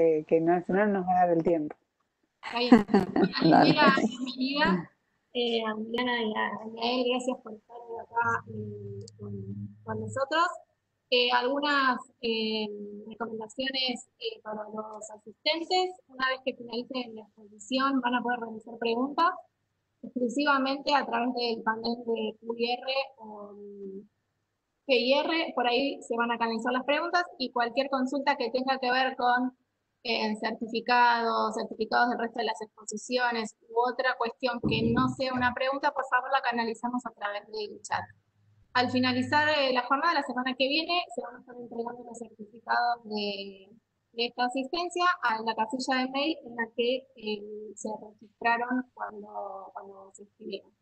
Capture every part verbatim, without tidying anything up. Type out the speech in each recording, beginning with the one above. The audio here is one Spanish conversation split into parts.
que, que no, no nos va a dar el tiempo. Ay, bienvenida, bienvenida. Eh, a Viviana y a Yael, gracias por estar acá eh, con, con nosotros. Eh, algunas eh, recomendaciones eh, para los asistentes. Una vez que finalicen la exposición van a poder realizar preguntas exclusivamente a través del panel de Q R o P I R, por ahí se van a canalizar las preguntas y cualquier consulta que tenga que ver con eh, certificados, certificados del resto de las exposiciones u otra cuestión que no sea una pregunta, por favor la canalizamos a través del chat. Al finalizar eh, la jornada, la semana que viene, se van a estar entregando los certificados de, de esta asistencia a la casilla de mail en la que eh, se registraron cuando, cuando se inscribieron.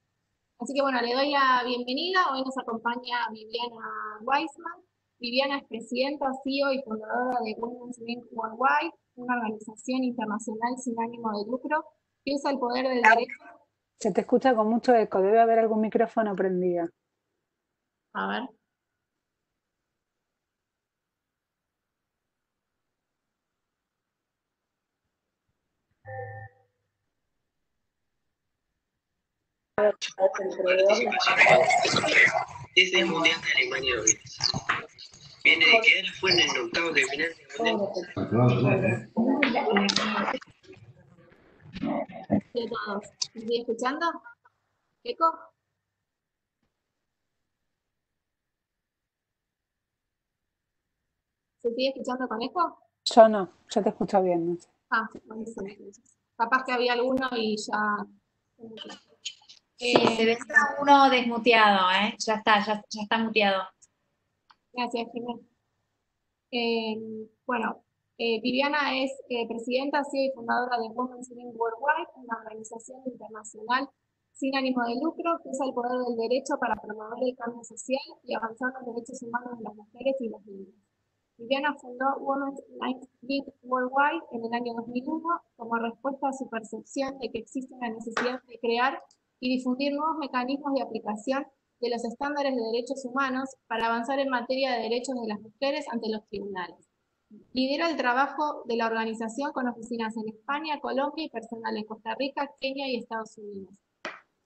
Así que bueno, le doy la bienvenida. Hoy nos acompaña Viviana Weisman. Viviana es presidenta, C E O y fundadora de Women's Link Worldwide, una organización internacional sin ánimo de lucro que usa el poder del derecho. Se te escucha con mucho eco, debe haber algún micrófono prendido. A ver. Desde el Mundial de Alemania hoy. Viene de que él fue en el octavo de final del Mundial. ¿De todos? ¿Me estoy escuchando? ¿Eco? ¿Te estoy escuchando con eco? Yo no, yo te escucho bien. ¿No? Ah, buenísimo. Capaz que había alguno y ya... Sí, eh, se ve uno desmuteado, ¿eh? Ya está, ya, ya está muteado. Gracias, Jimena. Eh, bueno, eh, Viviana es eh, presidenta, C E O y fundadora de Women's Link Worldwide, una organización internacional sin ánimo de lucro que usa el poder del derecho para promover el cambio social y avanzar los derechos humanos de las mujeres y los niños. Viviana fundó Women's Link Worldwide en el año dos mil uno como respuesta a su percepción de que existe una necesidad de crear y difundir nuevos mecanismos de aplicación de los estándares de derechos humanos para avanzar en materia de derechos de las mujeres ante los tribunales. Lidera el trabajo de la organización con oficinas en España, Colombia y personal en Costa Rica, Kenia y Estados Unidos.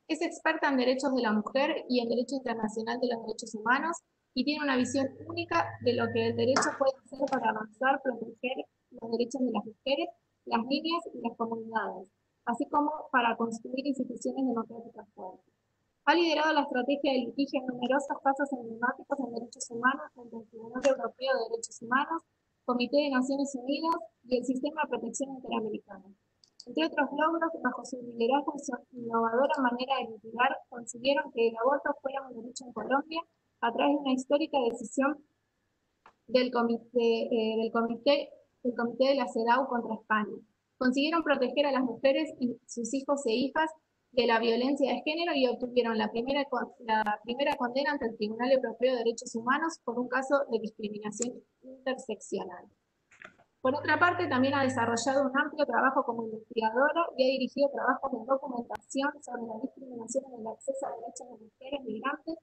Es experta en derechos de la mujer y en derecho internacional de los derechos humanos, y tiene una visión única de lo que el derecho puede hacer para avanzar, proteger los derechos de las mujeres, las niñas y las comunidades, así como para construir instituciones democráticas fuertes. Ha liderado la estrategia de litigio en numerosos casos emblemáticos en derechos humanos, como el Tribunal Europeo de Derechos Humanos, Comité de Naciones Unidas y el Sistema de Protección Interamericana. Entre otros logros, bajo su liderazgo y su innovadora manera de litigar, consiguieron que el aborto fuera un derecho en Colombia, a través de una histórica decisión del comité, eh, del comité, del comité de la CEDAW contra España. Consiguieron proteger a las mujeres y sus hijos e hijas de la violencia de género y obtuvieron la primera, la primera condena ante el Tribunal Europeo de Derechos Humanos por un caso de discriminación interseccional. Por otra parte, también ha desarrollado un amplio trabajo como investigadora y ha dirigido trabajos de documentación sobre la discriminación en el acceso a derechos de mujeres migrantes,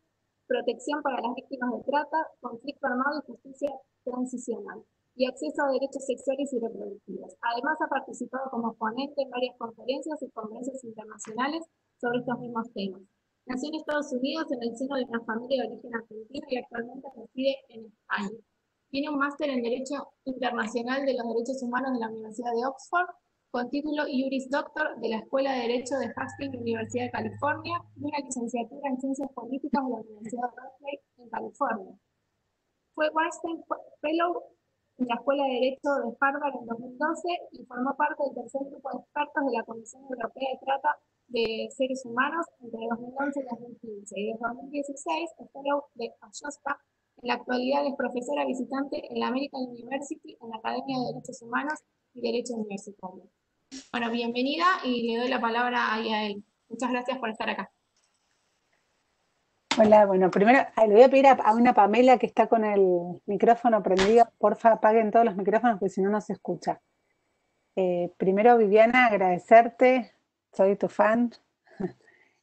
protección para las víctimas de trata, conflicto armado y justicia transicional, y acceso a derechos sexuales y reproductivos. Además, ha participado como ponente en varias conferencias y congresos internacionales sobre estos mismos temas. Nació en Estados Unidos en el seno de una familia de origen argentino y actualmente reside en España. Tiene un máster en Derecho Internacional de los Derechos Humanos de la Universidad de Oxford, con título Juris Doctor de la Escuela de Derecho de Hastings, Universidad de California, y una licenciatura en Ciencias Políticas de la Universidad de Berkeley, en California. Fue Weinstein Fellow en la Escuela de Derecho de Harvard en dos mil doce y formó parte del tercer grupo de expertos de la Comisión Europea de Trata de Seres Humanos entre dos mil once y dos mil quince. Y desde dos mil dieciséis es Fellow de Ayospa. En la actualidad es profesora visitante en la American University, en la Academia de Derechos Humanos y Derechos Universitarios. Bueno, bienvenida y le doy la palabra a Yael. Muchas gracias por estar acá. Hola, bueno, primero le voy a pedir a, a una Pamela que está con el micrófono prendido, porfa apaguen todos los micrófonos porque si no, no se escucha. Eh, primero, Viviana, agradecerte, soy tu fan.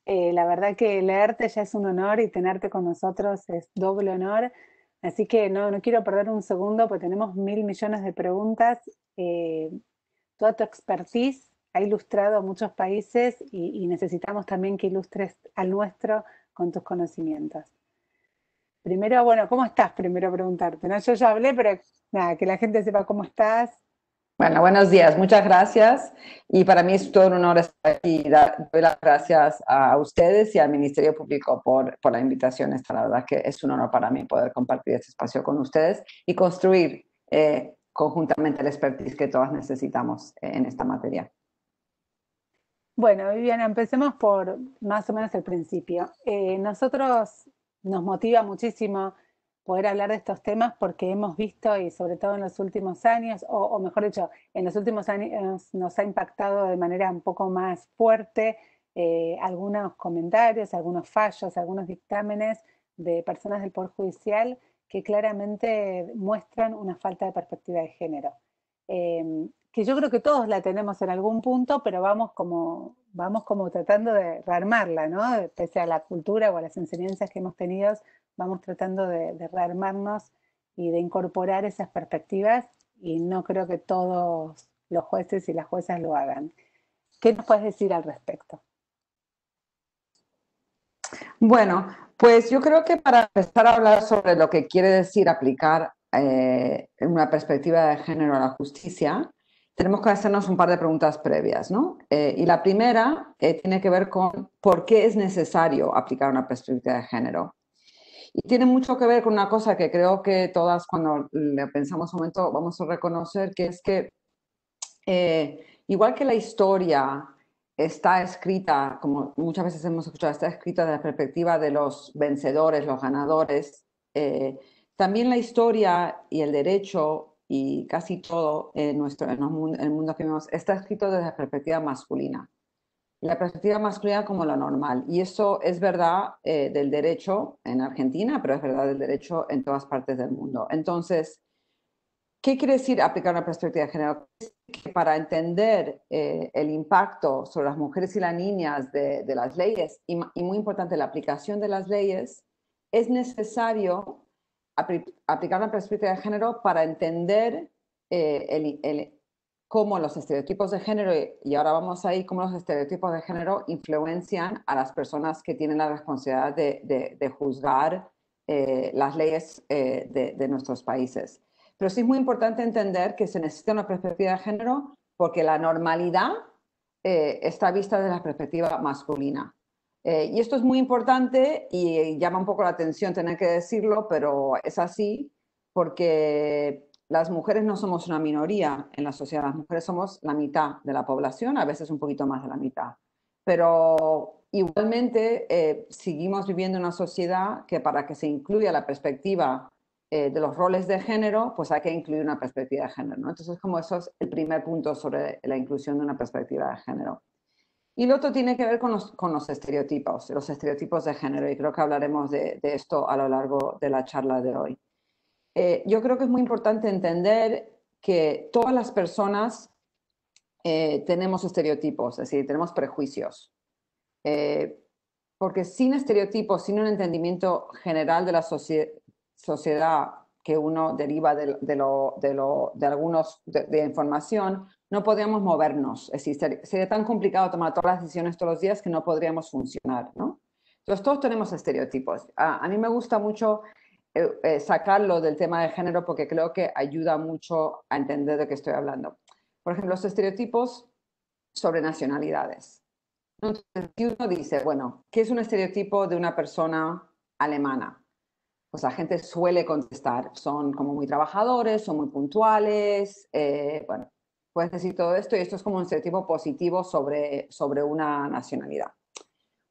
Eh, la verdad que leerte ya es un honor y tenerte con nosotros es doble honor. Así que no, no quiero perder un segundo porque tenemos mil millones de preguntas. Eh, toda tu expertise ha ilustrado a muchos países y, y necesitamos también que ilustres al nuestro con tus conocimientos. Primero, bueno, ¿cómo estás? Primero preguntarte, ¿no? Yo ya hablé, pero nada, que la gente sepa cómo estás. Bueno, buenos días, muchas gracias. Y para mí es todo un honor estar aquí. Doy las gracias a ustedes y al Ministerio Público por, por la invitación. Esta, la verdad que es un honor para mí poder compartir este espacio con ustedes y construir eh, conjuntamente el expertise que todas necesitamos eh, en esta materia. Bueno, Viviana, empecemos por más o menos el principio. Eh, nosotros nos motiva muchísimo poder hablar de estos temas porque hemos visto, y sobre todo en los últimos años, o, o mejor dicho, en los últimos años nos ha impactado de manera un poco más fuerte eh, algunos comentarios, algunos fallos, algunos dictámenes de personas del Poder Judicial que claramente muestran una falta de perspectiva de género. Eh, que yo creo que todos la tenemos en algún punto, pero vamos como, vamos como tratando de rearmarla, ¿no? Pese a la cultura o a las enseñanzas que hemos tenido, vamos tratando de, de rearmarnos y de incorporar esas perspectivas, y no creo que todos los jueces y las juezas lo hagan. ¿Qué nos puedes decir al respecto? Bueno, pues yo creo que para empezar a hablar sobre lo que quiere decir aplicar eh, una perspectiva de género a la justicia, tenemos que hacernos un par de preguntas previas, ¿no? Eh, y la primera eh, tiene que ver con por qué es necesario aplicar una perspectiva de género. Y tiene mucho que ver con una cosa que creo que todas cuando le pensamos un momento vamos a reconocer, que es que eh, igual que la historia está escrita, como muchas veces hemos escuchado, está escrita desde la perspectiva de los vencedores, los ganadores, eh, también la historia y el derecho y casi todo en, nuestro, en el mundo que vivimos está escrito desde la perspectiva masculina. La perspectiva masculina como lo normal, y eso es verdad eh, del derecho en Argentina, pero es verdad del derecho en todas partes del mundo. Entonces, ¿qué quiere decir aplicar una perspectiva de género? Que para entender eh, el impacto sobre las mujeres y las niñas de, de las leyes, y, y muy importante, la aplicación de las leyes, es necesario apl aplicar una perspectiva de género para entender eh, el, el cómo los estereotipos de género, y ahora vamos ahí, cómo los estereotipos de género influencian a las personas que tienen la responsabilidad de, de, de juzgar eh, las leyes eh, de, de nuestros países. Pero sí es muy importante entender que se necesita una perspectiva de género porque la normalidad eh, está vista desde la perspectiva masculina. Eh, y esto es muy importante y llama un poco la atención tener que decirlo, pero es así porque las mujeres no somos una minoría en la sociedad, las mujeres somos la mitad de la población, a veces un poquito más de la mitad. Pero igualmente eh, seguimos viviendo en una sociedad que para que se incluya la perspectiva eh, de los roles de género, pues hay que incluir una perspectiva de género, ¿no? Entonces, como eso es el primer punto sobre la inclusión de una perspectiva de género. Y lo otro tiene que ver con los, con los estereotipos, los estereotipos de género, y creo que hablaremos de, de esto a lo largo de la charla de hoy. Eh, yo creo que es muy importante entender que todas las personas eh, tenemos estereotipos, es decir, tenemos prejuicios. Eh, porque sin estereotipos, sin un entendimiento general de la socie- sociedad que uno deriva de, de, lo, de, lo, de algunos de, de información, no podríamos movernos. Es decir, sería tan complicado tomar todas las decisiones todos los días que no podríamos funcionar, ¿no? Entonces, todos tenemos estereotipos. A, a mí me gusta mucho sacarlo del tema de género porque creo que ayuda mucho a entender de qué estoy hablando. Por ejemplo, los estereotipos sobre nacionalidades. Entonces, si uno dice, bueno, ¿qué es un estereotipo de una persona alemana? Pues la gente suele contestar, son como muy trabajadores, son muy puntuales, eh, bueno, puedes decir todo esto y esto es como un estereotipo positivo sobre, sobre una nacionalidad.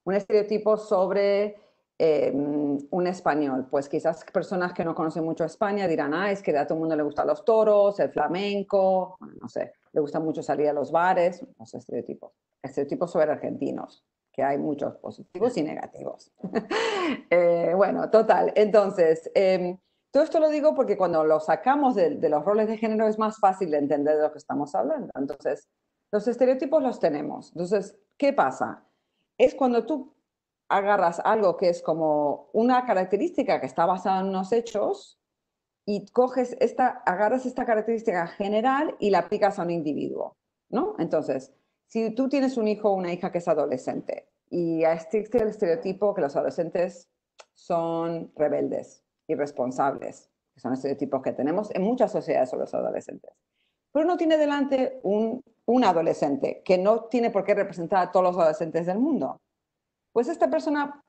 Un estereotipo sobre Eh, un español, pues quizás personas que no conocen mucho España dirán, ah, es que a todo el mundo le gustan los toros, el flamenco, bueno, no sé, le gusta mucho salir a los bares, los estereotipos, estereotipos sobre argentinos, que hay muchos positivos y negativos. eh, bueno, total, entonces, eh, todo esto lo digo porque cuando lo sacamos de, de los roles de género es más fácil de entender de lo que estamos hablando. Entonces, los estereotipos los tenemos. Entonces, ¿qué pasa? Es cuando tú agarras algo que es como una característica que está basada en unos hechos y coges esta, agarras esta característica general y la aplicas a un individuo, ¿no? Entonces, si tú tienes un hijo o una hija que es adolescente y existe el estereotipo que los adolescentes son rebeldes, irresponsables, que son estereotipos que tenemos en muchas sociedades sobre los adolescentes. Pero uno tiene delante un, un adolescente que no tiene por qué representar a todos los adolescentes del mundo. Pues esta persona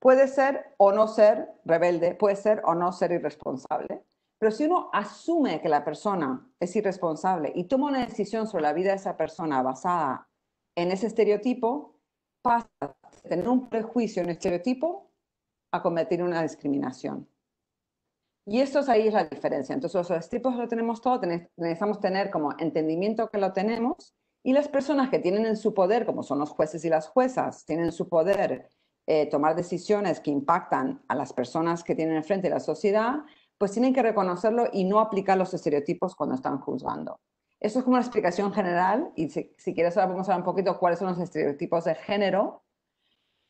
puede ser o no ser rebelde, puede ser o no ser irresponsable. Pero si uno asume que la persona es irresponsable y toma una decisión sobre la vida de esa persona basada en ese estereotipo, pasa de tener un prejuicio en el estereotipo a cometer una discriminación. Y eso es ahí es la diferencia. Entonces los estereotipos lo tenemos todo, necesitamos tener como entendimiento que lo tenemos, y las personas que tienen en su poder, como son los jueces y las juezas, tienen en su poder eh, tomar decisiones que impactan a las personas que tienen enfrente de la sociedad, pues tienen que reconocerlo y no aplicar los estereotipos cuando están juzgando. Eso es como una explicación general, y si, si quieres ahora vamos a hablar un poquito cuáles son los estereotipos de género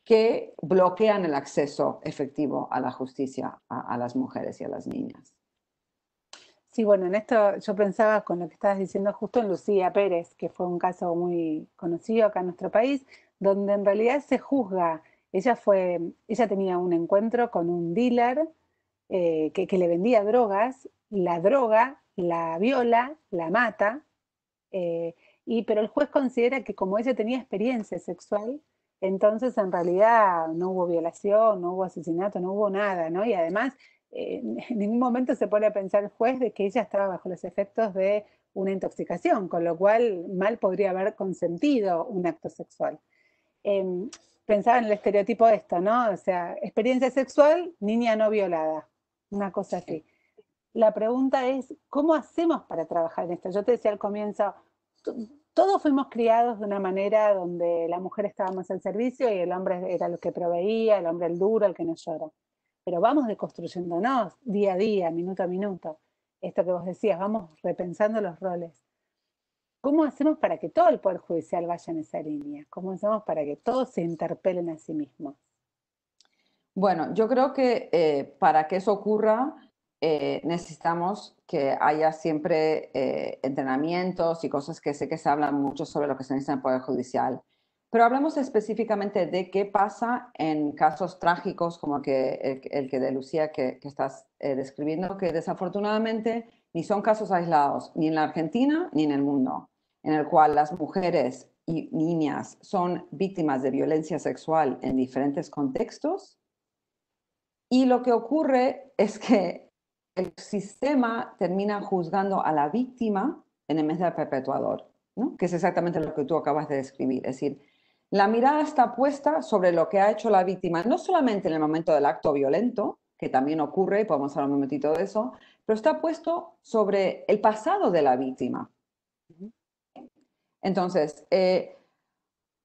que bloquean el acceso efectivo a la justicia a, a las mujeres y a las niñas. Sí, bueno, en esto yo pensaba con lo que estabas diciendo justo en Lucía Pérez, que fue un caso muy conocido acá en nuestro país, donde en realidad se juzga. Ella, fue, ella tenía un encuentro con un dealer eh, que, que le vendía drogas, la droga, la viola, la mata, eh, y, pero el juez considera que como ella tenía experiencia sexual, entonces, en realidad, no hubo violación, no hubo asesinato, no hubo nada, ¿no? Y además, eh, en ningún momento se pone a pensar el juez de que ella estaba bajo los efectos de una intoxicación, con lo cual mal podría haber consentido un acto sexual. Eh, pensaba en el estereotipo de esto, ¿no? O sea, experiencia sexual, niña no violada, una cosa así. La pregunta es, ¿cómo hacemos para trabajar en esto? Yo te decía al comienzo... Todos fuimos criados de una manera donde la mujer estaba más al servicio y el hombre era el que proveía, el hombre el duro, el que no llora. Pero vamos deconstruyéndonos día a día, minuto a minuto. Esto que vos decías, vamos repensando los roles. ¿Cómo hacemos para que todo el Poder Judicial vaya en esa línea? ¿Cómo hacemos para que todos se interpelen a sí mismos? Bueno, yo creo que eh, para que eso ocurra, Eh, necesitamos que haya siempre eh, entrenamientos y cosas que sé que se hablan mucho sobre lo que se necesita en el Poder Judicial. Pero hablemos específicamente de qué pasa en casos trágicos como que, el, el que de Lucía que, que estás eh, describiendo, que desafortunadamente ni son casos aislados, ni en la Argentina ni en el mundo, en el cual las mujeres y niñas son víctimas de violencia sexual en diferentes contextos. Y lo que ocurre es que el sistema termina juzgando a la víctima en vez del perpetuador, ¿no? Que es exactamente lo que tú acabas de describir. Es decir, la mirada está puesta sobre lo que ha hecho la víctima, no solamente en el momento del acto violento, que también ocurre, y podemos hablar un momentito de eso, pero está puesto sobre el pasado de la víctima. Entonces, eh,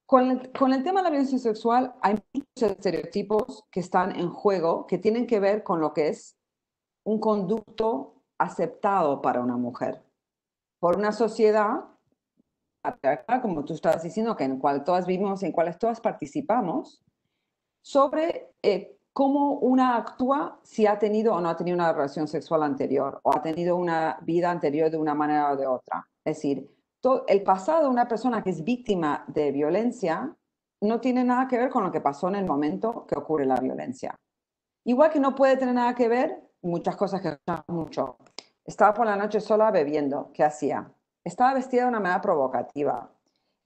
Con el, con el tema de la violencia sexual hay muchos estereotipos que están en juego, que tienen que ver con lo que es un conducto aceptado para una mujer, por una sociedad, como tú estabas diciendo, que en cual todas vivimos, en cuales todas participamos, sobre eh, cómo una actúa si ha tenido o no ha tenido una relación sexual anterior, o ha tenido una vida anterior de una manera o de otra. Es decir, todo, el pasado de una persona que es víctima de violencia no tiene nada que ver con lo que pasó en el momento que ocurre la violencia. Igual que no puede tener nada que ver muchas cosas que escuchamos mucho. Estaba por la noche sola bebiendo. ¿Qué hacía? Estaba vestida de una manera provocativa.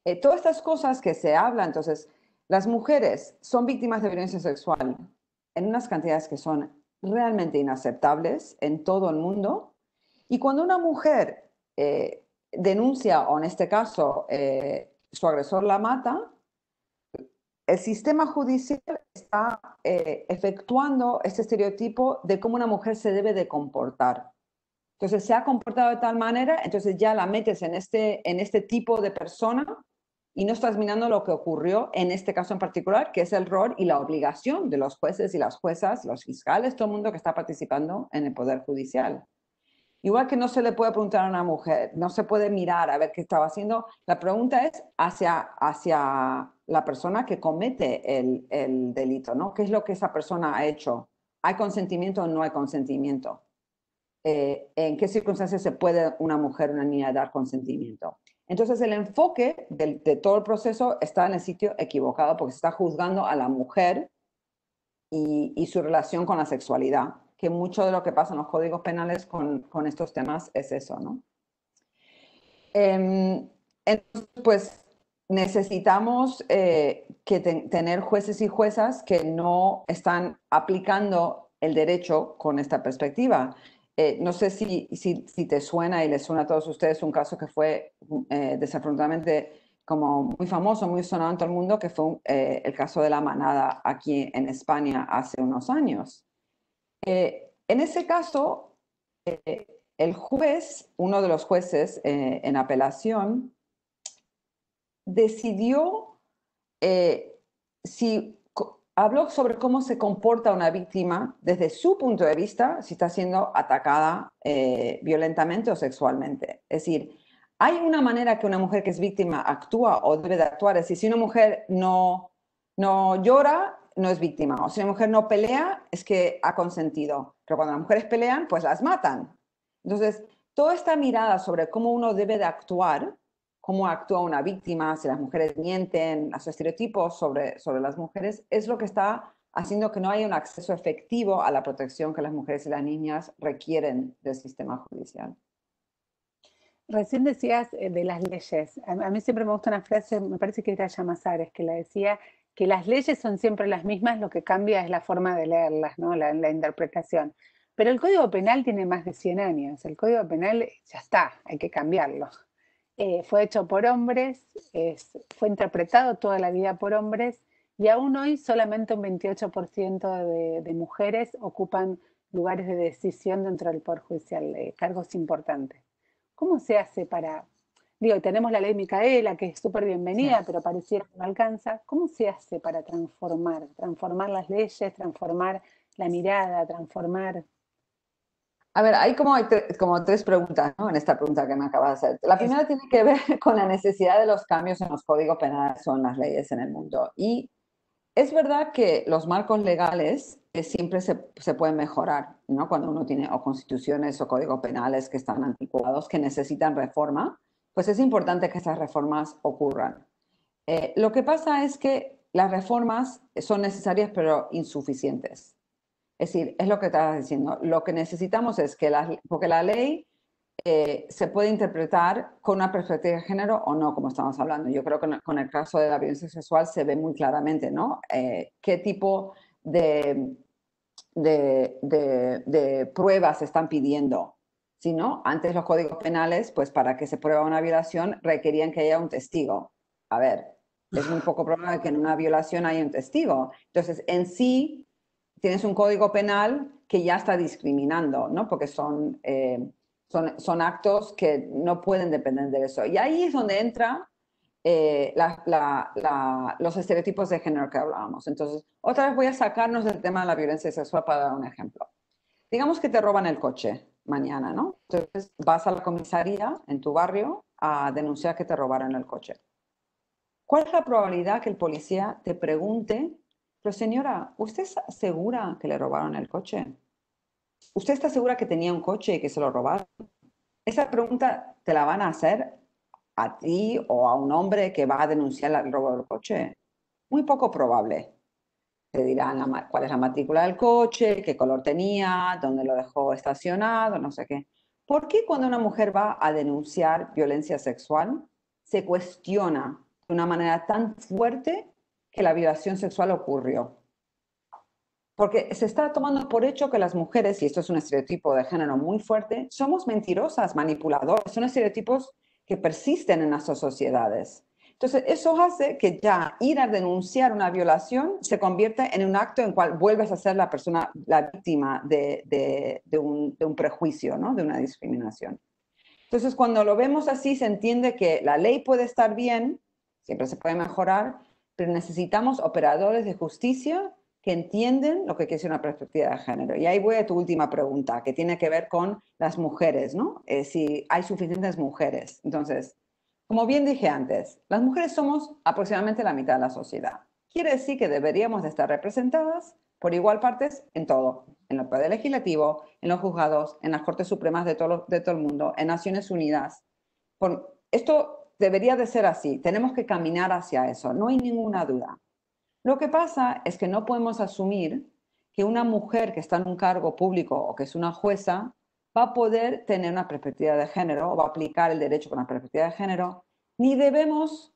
Eh, todas estas cosas que se habla, entonces, las mujeres son víctimas de violencia sexual en unas cantidades que son realmente inaceptables en todo el mundo. Y cuando una mujer eh, denuncia, o en este caso, eh, su agresor la mata, el sistema judicial está eh, efectuando este estereotipo de cómo una mujer se debe de comportar. Entonces, se ha comportado de tal manera, entonces ya la metes en este, en este tipo de persona y no estás mirando lo que ocurrió en este caso en particular, que es el rol y la obligación de los jueces y las juezas, los fiscales, todo el mundo que está participando en el Poder Judicial. Igual que no se le puede preguntar a una mujer, no se puede mirar a ver qué estaba haciendo, la pregunta es hacia, hacia la persona que comete el, el delito, ¿no? ¿Qué es lo que esa persona ha hecho? ¿Hay consentimiento o no hay consentimiento? Eh, ¿En qué circunstancias se puede una mujer o una niña dar consentimiento? Entonces el enfoque de, de todo el proceso está en el sitio equivocado porque se está juzgando a la mujer y, y su relación con la sexualidad, que mucho de lo que pasa en los códigos penales con, con estos temas es eso, ¿no? Eh, entonces, pues necesitamos eh, que te, tener jueces y juezas que no están aplicando el derecho con esta perspectiva. Eh, no sé si, si, si te suena y les suena a todos ustedes un caso que fue eh, desafortunadamente como muy famoso, muy sonado en todo el mundo, que fue un, eh, el caso de la manada aquí en España hace unos años. Eh, en ese caso, eh, el juez, uno de los jueces eh, en apelación, decidió, eh, si, habló sobre cómo se comporta una víctima desde su punto de vista si está siendo atacada eh, violentamente o sexualmente. Es decir, hay una manera que una mujer que es víctima actúa o debe de actuar. Es decir, si una mujer no, no llora, no es víctima. O si una mujer no pelea, es que ha consentido. Pero cuando las mujeres pelean, pues las matan. Entonces, toda esta mirada sobre cómo uno debe de actuar, cómo actúa una víctima, si las mujeres mienten, los estereotipos sobre, sobre las mujeres, es lo que está haciendo que no haya un acceso efectivo a la protección que las mujeres y las niñas requieren del sistema judicial. Recién decías de las leyes. A mí siempre me gusta una frase, me parece que era Llamazares, que la decía, que las leyes son siempre las mismas, lo que cambia es la forma de leerlas, ¿no? la, la interpretación. Pero el Código Penal tiene más de cien años. El Código Penal ya está, hay que cambiarlo. Eh, fue hecho por hombres, es, fue interpretado toda la vida por hombres y aún hoy solamente un veintiocho por ciento de, de mujeres ocupan lugares de decisión dentro del Poder Judicial, eh, cargos importantes. ¿Cómo se hace para...? Digo, tenemos la ley Micaela, que es súper bienvenida, sí, pero pareciera que no alcanza. ¿Cómo se hace para transformar? Transformar las leyes, transformar la mirada, transformar... A ver, hay como, como tres preguntas, ¿no? En esta pregunta que me acabas de hacer. La primera tiene que ver con la necesidad de los cambios en los códigos penales o en las leyes en el mundo. Y es verdad que los marcos legales que siempre se, se pueden mejorar, ¿no? Cuando uno tiene o constituciones o códigos penales que están anticuados, que necesitan reforma, pues es importante que esas reformas ocurran. Eh, lo que pasa es que las reformas son necesarias pero insuficientes. Es decir, es lo que estás diciendo. Lo que necesitamos es que la, porque la ley eh, se puede interpretar con una perspectiva de género o no, como estamos hablando. Yo creo que con el caso de la violencia sexual se ve muy claramente, ¿no? Eh, qué tipo de, de, de, de pruebas están pidiendo. Si no, antes los códigos penales, pues para que se prueba una violación, requerían que haya un testigo. A ver, es muy poco probable que en una violación haya un testigo. Entonces, en sí... tienes un código penal que ya está discriminando, ¿no? Porque son, eh, son, son actos que no pueden depender de eso. Y ahí es donde entran eh, la, la, la, los estereotipos de género que hablábamos. Entonces, otra vez voy a sacarnos del tema de la violencia sexual para dar un ejemplo. Digamos que te roban el coche mañana, ¿no? Entonces, vas a la comisaría en tu barrio a denunciar que te robaron el coche. ¿Cuál es la probabilidad que el policía te pregunte: pero señora, ¿usted está segura que le robaron el coche? ¿Usted está segura que tenía un coche y que se lo robaron? Esa pregunta te la van a hacer a ti o a un hombre que va a denunciar el robo del coche. Muy poco probable. Te dirán la, cuál es la matrícula del coche, qué color tenía, dónde lo dejó estacionado, no sé qué. ¿Por qué cuando una mujer va a denunciar violencia sexual se cuestiona de una manera tan fuerte que la violación sexual ocurrió? Porque se está tomando por hecho que las mujeres, y esto es un estereotipo de género muy fuerte, somos mentirosas, manipuladoras. Son estereotipos que persisten en nuestras sociedades. Entonces, eso hace que ya ir a denunciar una violación se convierta en un acto en el cual vuelves a ser la persona, la víctima de, de, de, un, de un prejuicio, ¿no? De una discriminación. Entonces, cuando lo vemos así, se entiende que la ley puede estar bien, siempre se puede mejorar, pero necesitamos operadores de justicia que entienden lo que quiere decir una perspectiva de género. Y ahí voy a tu última pregunta, que tiene que ver con las mujeres, ¿no? Eh, si hay suficientes mujeres. Entonces, como bien dije antes, las mujeres somos aproximadamente la mitad de la sociedad. Quiere decir que deberíamos de estar representadas por igual partes en todo, en el poder legislativo, en los juzgados, en las Cortes Supremas de todo, de todo el mundo, en Naciones Unidas. Por, esto debería de ser así, tenemos que caminar hacia eso, no hay ninguna duda. Lo que pasa es que no podemos asumir que una mujer que está en un cargo público o que es una jueza va a poder tener una perspectiva de género o va a aplicar el derecho con una perspectiva de género, ni debemos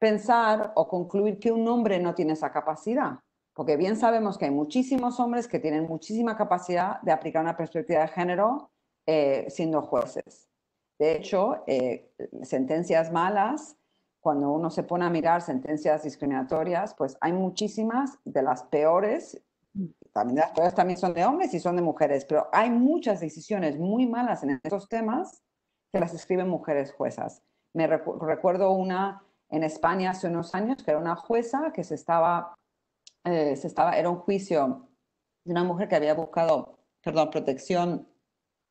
pensar o concluir que un hombre no tiene esa capacidad. Porque bien sabemos que hay muchísimos hombres que tienen muchísima capacidad de aplicar una perspectiva de género eh, siendo jueces. De hecho, eh, sentencias malas, cuando uno se pone a mirar sentencias discriminatorias, pues hay muchísimas de las peores, también de las peores también son de hombres y son de mujeres, pero hay muchas decisiones muy malas en estos temas que las escriben mujeres juezas. Me recu- recuerdo una en España hace unos años que era una jueza que se estaba... Eh, se estaba, era un juicio de una mujer que había buscado, perdón, protección,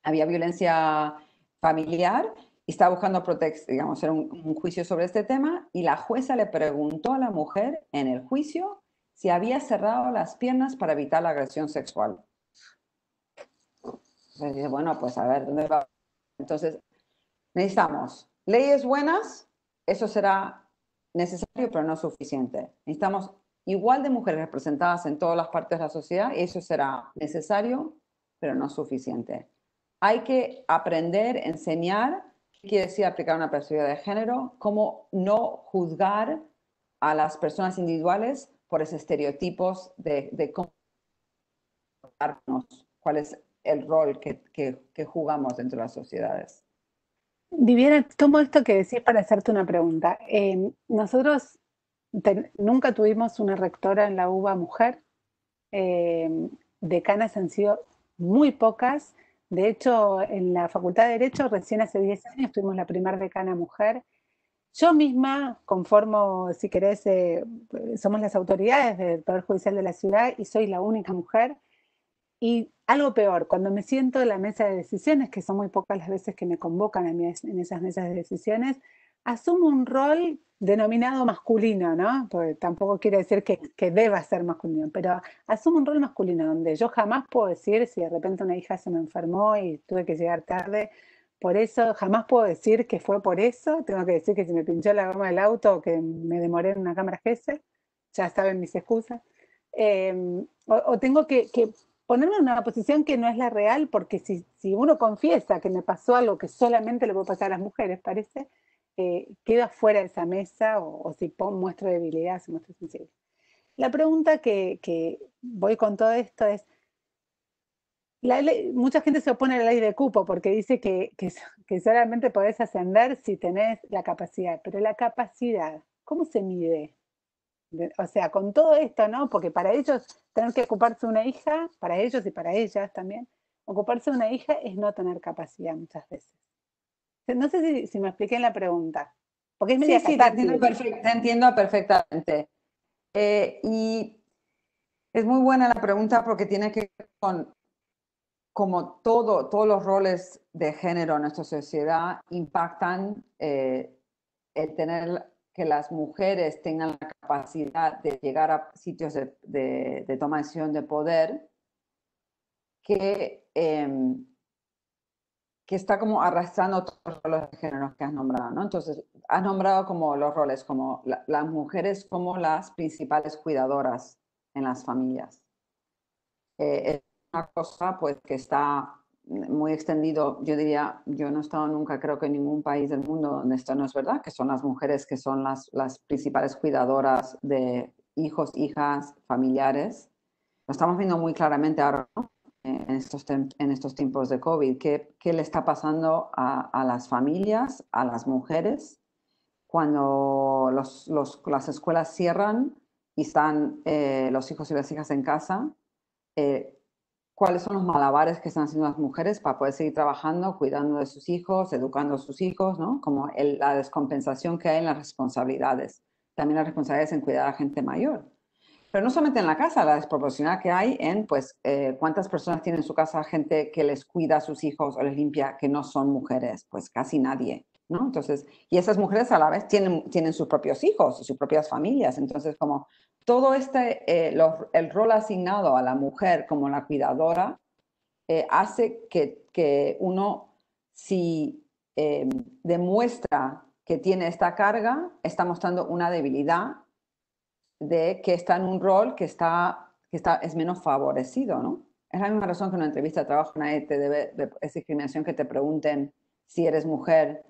había violencia familiar y estaba buscando protección, digamos, era un, un juicio sobre este tema, y la jueza le preguntó a la mujer en el juicio si había cerrado las piernas para evitar la agresión sexual. Entonces dice, bueno, pues a ver, ¿dónde va? Entonces, necesitamos leyes buenas, eso será necesario, pero no suficiente. Necesitamos igual de mujeres representadas en todas las partes de la sociedad, y eso será necesario, pero no suficiente. Hay que aprender, enseñar qué quiere decir aplicar una perspectiva de género, cómo no juzgar a las personas individuales por esos estereotipos de, de cómo darnos, cuál es el rol que, que, que jugamos dentro de las sociedades. Viviana, tomo esto que decís para hacerte una pregunta. Eh, nosotros... Ten, nunca tuvimos una rectora en la U B A mujer, eh, decanas han sido muy pocas, de hecho en la Facultad de Derecho recién hace diez años tuvimos la primera decana mujer. Yo misma conformo, si querés, eh, somos las autoridades del Poder Judicial de la Ciudad y soy la única mujer. Y algo peor, cuando me siento en la mesa de decisiones, que son muy pocas las veces que me convocan a mí en esas mesas de decisiones, asumo un rol denominado masculino, ¿no? Porque tampoco quiere decir que, que deba ser masculino, pero asumo un rol masculino donde yo jamás puedo decir si de repente una hija se me enfermó y tuve que llegar tarde, por eso jamás puedo decir que fue por eso, tengo que decir que si me pinchó la goma del auto o que me demoré en una cámara G S, ya saben mis excusas, eh, o, o tengo que, que ponerme en una posición que no es la real, porque si, si uno confiesa que me pasó algo que solamente le puede pasar a las mujeres, parece... Eh, queda fuera de esa mesa o, o si muestro debilidad, si muestro sensibilidad. La pregunta que, que voy con todo esto es, la ley, mucha gente se opone a la ley de cupo porque dice que, que, que solamente podés ascender si tenés la capacidad, pero la capacidad, ¿cómo se mide? O sea, con todo esto, ¿no? Porque para ellos tener que ocuparse de una hija, para ellos y para ellas también, ocuparse de una hija es no tener capacidad muchas veces. No sé si, si me expliqué en la pregunta. Porque es media sí, sí, te entiendo, perfect, te entiendo perfectamente. Eh, y es muy buena la pregunta porque tiene que ver con cómo todo, todos los roles de género en nuestra sociedad impactan eh, el tener que las mujeres tengan la capacidad de llegar a sitios de, de, de toma de decisión de poder que... Eh, que está como arrastrando todos los roles de género que has nombrado, ¿no? Entonces, has nombrado como los roles, como la, las mujeres como las principales cuidadoras en las familias. Eh, es una cosa, pues, que está muy extendido, yo diría, yo no he estado nunca, creo que en ningún país del mundo donde esto no es verdad, que son las mujeres que son las, las principales cuidadoras de hijos, hijas, familiares. Lo estamos viendo muy claramente ahora, ¿no? En estos, en estos tiempos de COVID, ¿qué, qué le está pasando a, a las familias, a las mujeres, cuando los, los, las escuelas cierran y están eh, los hijos y las hijas en casa? Eh, ¿Cuáles son los malabares que están haciendo las mujeres para poder seguir trabajando, cuidando de sus hijos, educando a sus hijos, ¿no? Como el, la descompensación que hay en las responsabilidades, también las responsabilidades en cuidar a gente mayor. Pero no solamente en la casa, la desproporcionalidad que hay en, pues, eh, cuántas personas tienen en su casa gente que les cuida a sus hijos o les limpia que no son mujeres, pues casi nadie, ¿no? Entonces, y esas mujeres a la vez tienen, tienen sus propios hijos, sus propias familias, entonces como todo este, eh, lo, el rol asignado a la mujer como la cuidadora eh, hace que, que uno, si eh, demuestra que tiene esta carga, está mostrando una debilidad de que está en un rol que, está, que está, es menos favorecido, ¿no? Es la misma razón que en una entrevista de trabajo nadie te debe, de, es discriminación que te pregunten si eres mujer,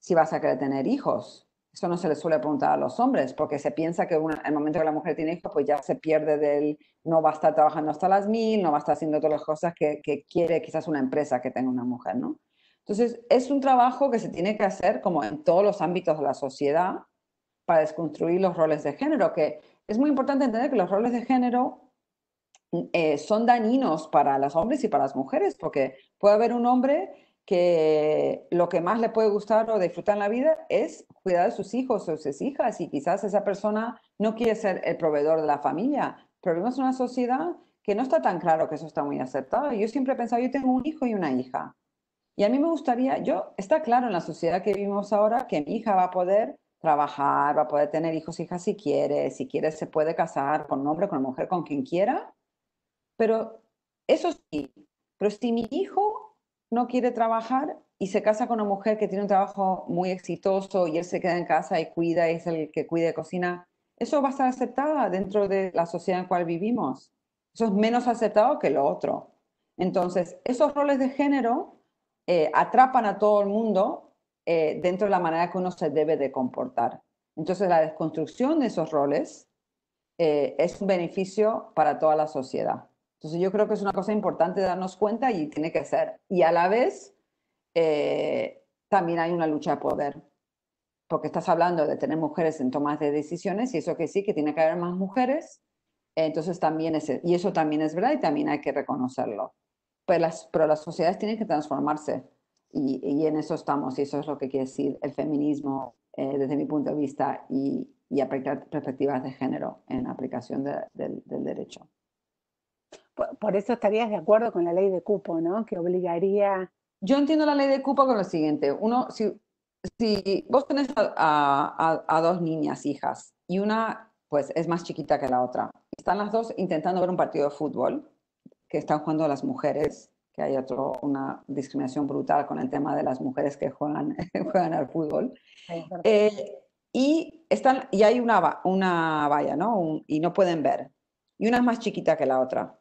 si vas a querer tener hijos. Eso no se le suele preguntar a los hombres, porque se piensa que una, el momento que la mujer tiene hijos, pues ya se pierde del no va a estar trabajando hasta las mil, no va a estar haciendo todas las cosas que, que quiere quizás una empresa que tenga una mujer, ¿no? Entonces, es un trabajo que se tiene que hacer como en todos los ámbitos de la sociedad, para desconstruir los roles de género, que es muy importante entender que los roles de género eh, son dañinos para los hombres y para las mujeres, porque puede haber un hombre que lo que más le puede gustar o disfrutar en la vida es cuidar de sus hijos o sus hijas, y quizás esa persona no quiere ser el proveedor de la familia, pero vivimos en una sociedad que no está tan claro que eso está muy aceptado. Yo siempre he pensado, yo tengo un hijo y una hija, y a mí me gustaría, yo, está claro en la sociedad que vivimos ahora que mi hija va a poder trabajar, va a poder tener hijos, hijas si quiere, si quiere se puede casar con un hombre, con una mujer, con quien quiera, pero eso sí, pero si mi hijo no quiere trabajar y se casa con una mujer que tiene un trabajo muy exitoso y él se queda en casa y cuida, y es el que cuida y cocina, eso va a estar aceptado dentro de la sociedad en la cual vivimos. Eso es menos aceptado que lo otro. Entonces, esos roles de género eh, atrapan a todo el mundo Eh, dentro de la manera que uno se debe de comportar. Entonces, la desconstrucción de esos roles eh, es un beneficio para toda la sociedad. Entonces, yo creo que es una cosa importante darnos cuenta y tiene que ser. Y a la vez, eh, también hay una lucha de poder, porque estás hablando de tener mujeres en tomas de decisiones y eso que sí, que tiene que haber más mujeres. Eh, entonces, también es, y eso también es verdad y también hay que reconocerlo. Pero las, pero las sociedades tienen que transformarse. Y, y en eso estamos, y eso es lo que quiere decir el feminismo eh, desde mi punto de vista y, y aplicar perspectivas de género en aplicación de, de, del derecho. Por, por eso estarías de acuerdo con la ley de cupo, ¿no? Que obligaría... Yo entiendo la ley de cupo con lo siguiente. Uno, si, si vos tenés a, a, a dos niñas, hijas, y una pues es más chiquita que la otra, están las dos intentando ver un partido de fútbol que están jugando las mujeres, que hay otro, una discriminación brutal con el tema de las mujeres que juegan, juegan al fútbol. Sí, eh, y, están, y hay una, una valla, ¿no? Un, y no pueden ver. Y una es más chiquita que la otra.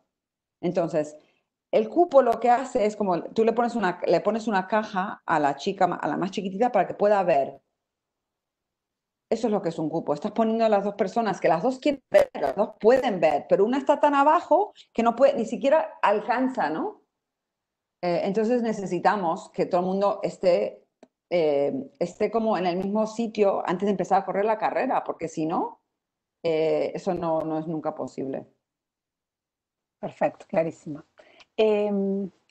Entonces, el cupo lo que hace es como, tú le pones una, le pones una caja a la chica, a la más chiquitita para que pueda ver. Eso es lo que es un cupo. Estás poniendo a las dos personas que las dos quieren ver, las dos pueden ver, pero una está tan abajo que no puede, ni siquiera alcanza, ¿no? Entonces necesitamos que todo el mundo esté, eh, esté como en el mismo sitio antes de empezar a correr la carrera, porque si no, eh, eso no, no es nunca posible. Perfecto, clarísimo. Eh,